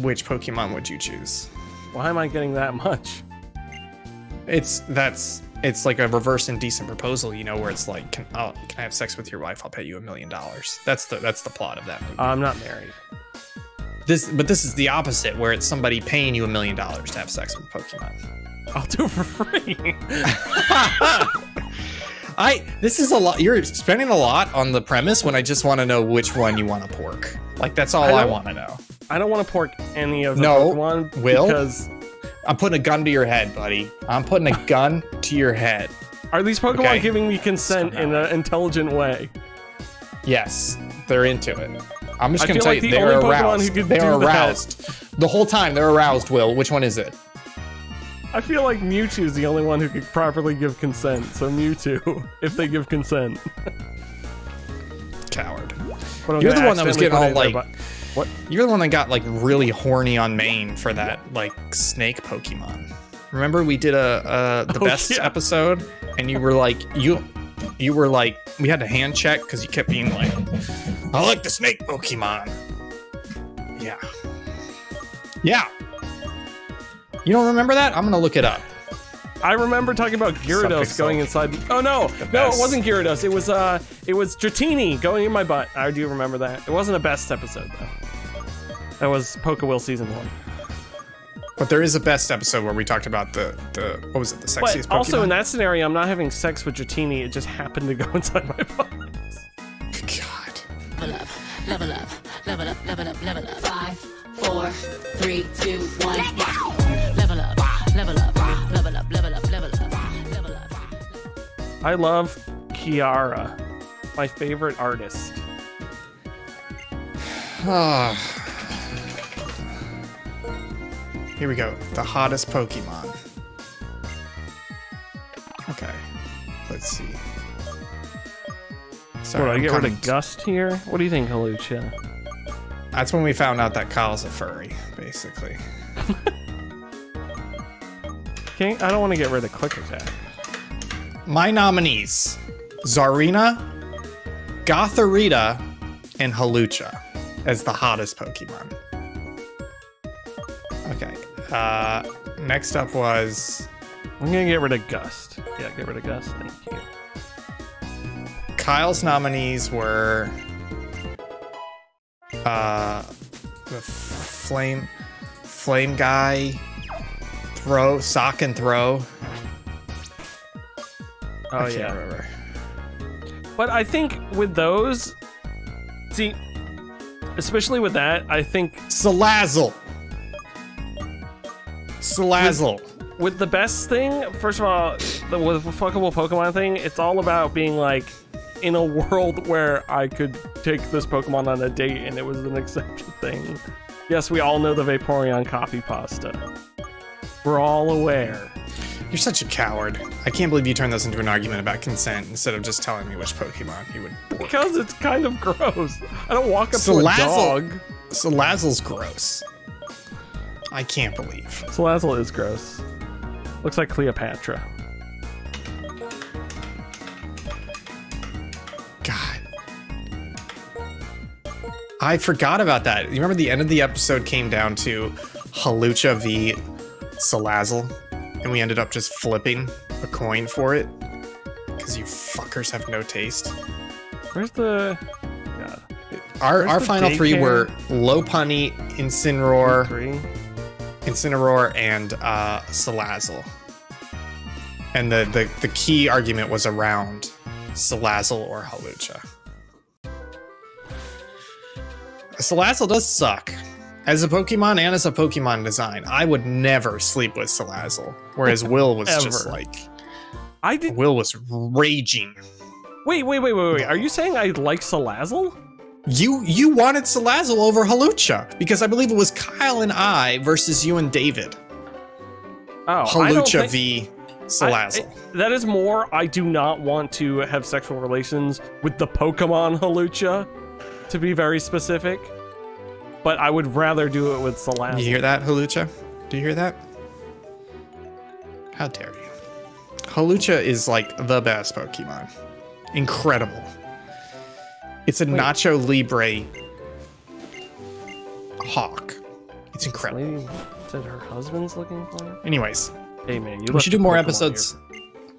which Pokemon would you choose? Why am I getting that much? It's like a reverse indecent proposal, you know, where it's like, can I have sex with your wife? I'll pay you $1 million. That's the plot of that movie. I'm not married. But this is the opposite, where it's somebody paying you $1 million to have sex with Pokemon. I'll do it for free. This is a lot. You're spending a lot on the premise when I just want to know which one you want to pork. Like, that's all I want to know. I don't want to pork any of the Pokemon. Will? Because I'm putting a gun to your head, buddy. I'm putting a gun to your head. Are these Pokemon giving me consent in an intelligent way? Yes, they're into it. I'm just going to tell you, they're aroused. They're aroused. The whole time, they're aroused, Will. Which one is it? I feel like Mewtwo's the only one who could properly give consent. So Mewtwo, if they give consent. Coward. You're the one that was getting all, like... What? You're the one that got like really horny on main for that like snake Pokemon. Remember we did the best episode, and you were like you were like we had to hand check because you kept being like, I like the snake Pokemon. Yeah. Yeah. You don't remember that? I'm gonna look it up. I remember talking about Gyarados going inside. Oh no, no, it wasn't Gyarados. It was Dratini going in my butt. I do remember that. It wasn't a best episode though. That was PokeWill season 1. But there is a best episode where we talked about the what was it, the sexiest Pokemon? Also in that scenario, I'm not having sex with Dratini. It just happened to go inside my butt. God. Level up, level up, level up, level up, level up. 5, 4, 3, 2, 1. Level up, level up. Level up, level up, level up. I love Kiara, my favorite artist. Here we go. The hottest Pokemon. Okay. Let's see. Sorry, I get rid of Gust here? What do you think, Hawlucha? That's when we found out that Kyle's a furry, basically. Okay, I don't want to get rid of Quick Attack. My nominees, Zarina, Gothorita, and Hawlucha as the hottest Pokemon. Okay, next up was... I'm going to get rid of Gust. Yeah, get rid of Gust, thank you. Kyle's nominees were... the flame guy, sock and throw. Oh, I can't remember. But I think with those, see, especially with that, I think Salazzle. With the best thing, first of all, with the fuckable Pokemon thing, it's all about being like, in a world where I could take this Pokemon on a date and it was an accepted thing. Yes, we all know the Vaporeon copy pasta. We're all aware. You're such a coward. I can't believe you turned this into an argument about consent instead of just telling me which Pokemon you would board. Because it's kind of gross. I don't walk up to a dog. Salazzle's gross. I can't believe. Salazzle is gross. Looks like Cleopatra. I forgot about that. You remember the end of the episode came down to Hawlucha v. Salazzle, and we ended up just flipping a coin for it because you fuckers have no taste. Where's the... God. Our final three were Lopunny, Incineroar, and Salazzle. And the key argument was around Salazzle or Hawlucha. Salazzle does suck. As a Pokemon and as a Pokemon design, I would never sleep with Salazzle. Whereas Will was just like... Will was raging. Wait. Are you saying I like Salazzle? You wanted Salazzle over Hawlucha because I believe it was Kyle and I versus you and David. Oh, Hawlucha v. Salazzle. That is more, I do not want to have sexual relations with the Pokemon Hawlucha. To be very specific, but I would rather do it with Salazzle. You hear that, Hawlucha? Do you hear that? How dare you? Hawlucha is like the best Pokemon. Incredible. It's a Nacho Libre hawk. It's incredible. This lady said her husband's looking for her? Anyways, hey man, we should do more episodes. We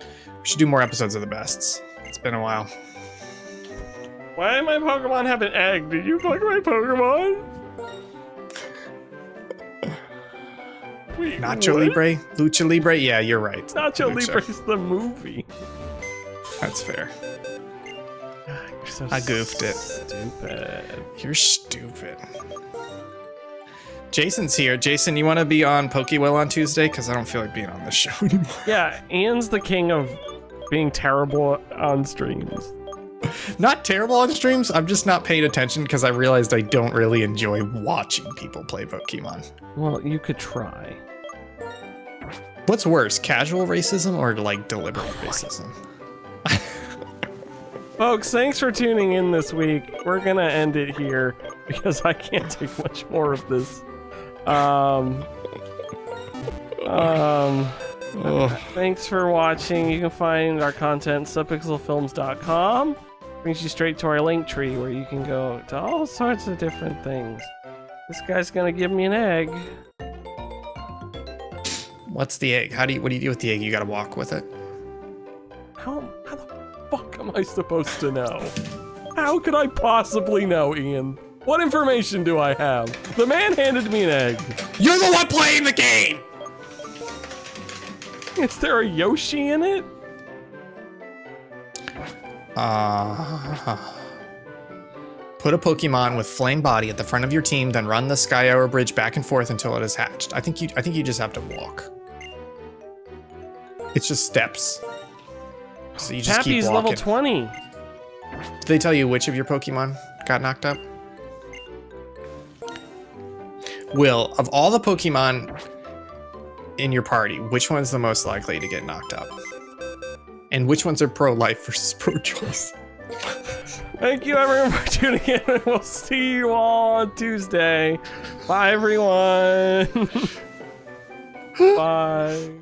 should do more episodes of the bests. It's been a while. Why did my Pokemon have an egg? Did you fuck my Pokemon? Wait, Nacho Libre? Lucha Libre? Yeah, you're right. Nacho Libre's the movie. That's fair. You're so I goofed it. Stupid. You're stupid. Jason's here. Jason, you want to be on PokeWill on Tuesday? Because I don't feel like being on this show anymore. Yeah, Anne's the king of being terrible on streams. Not terrible on streams, I'm just not paying attention because I realized I don't really enjoy watching people play Pokemon. Well, you could try. What's worse, casual racism or like deliberate racism? Folks, thanks for tuning in this week. We're gonna end it here because I can't take much more of this. Thanks for watching. You can find our content at subpixelfilms.com. Brings you straight to our link tree where you can go to all sorts of different things. This guy's gonna give me an egg. What's the egg? What do you do with the egg? You gotta walk with it. How the fuck am I supposed to know? How could I possibly know, Ian? What information do I have? The man handed me an egg. You're the one playing the game! Is there a Yoshi in it? Put a Pokemon with flame body at the front of your team, then run the Sky Hour Bridge back and forth until it is hatched. I think you just have to walk. It's just steps. So you just keep walking. Happy's level 20. Did they tell you which of your Pokemon got knocked up? Will, of all the Pokemon in your party, which one's the most likely to get knocked up? And which ones are pro-life versus pro-choice? Thank you everyone for tuning in, and we'll see you all on Tuesday. Bye everyone. Bye.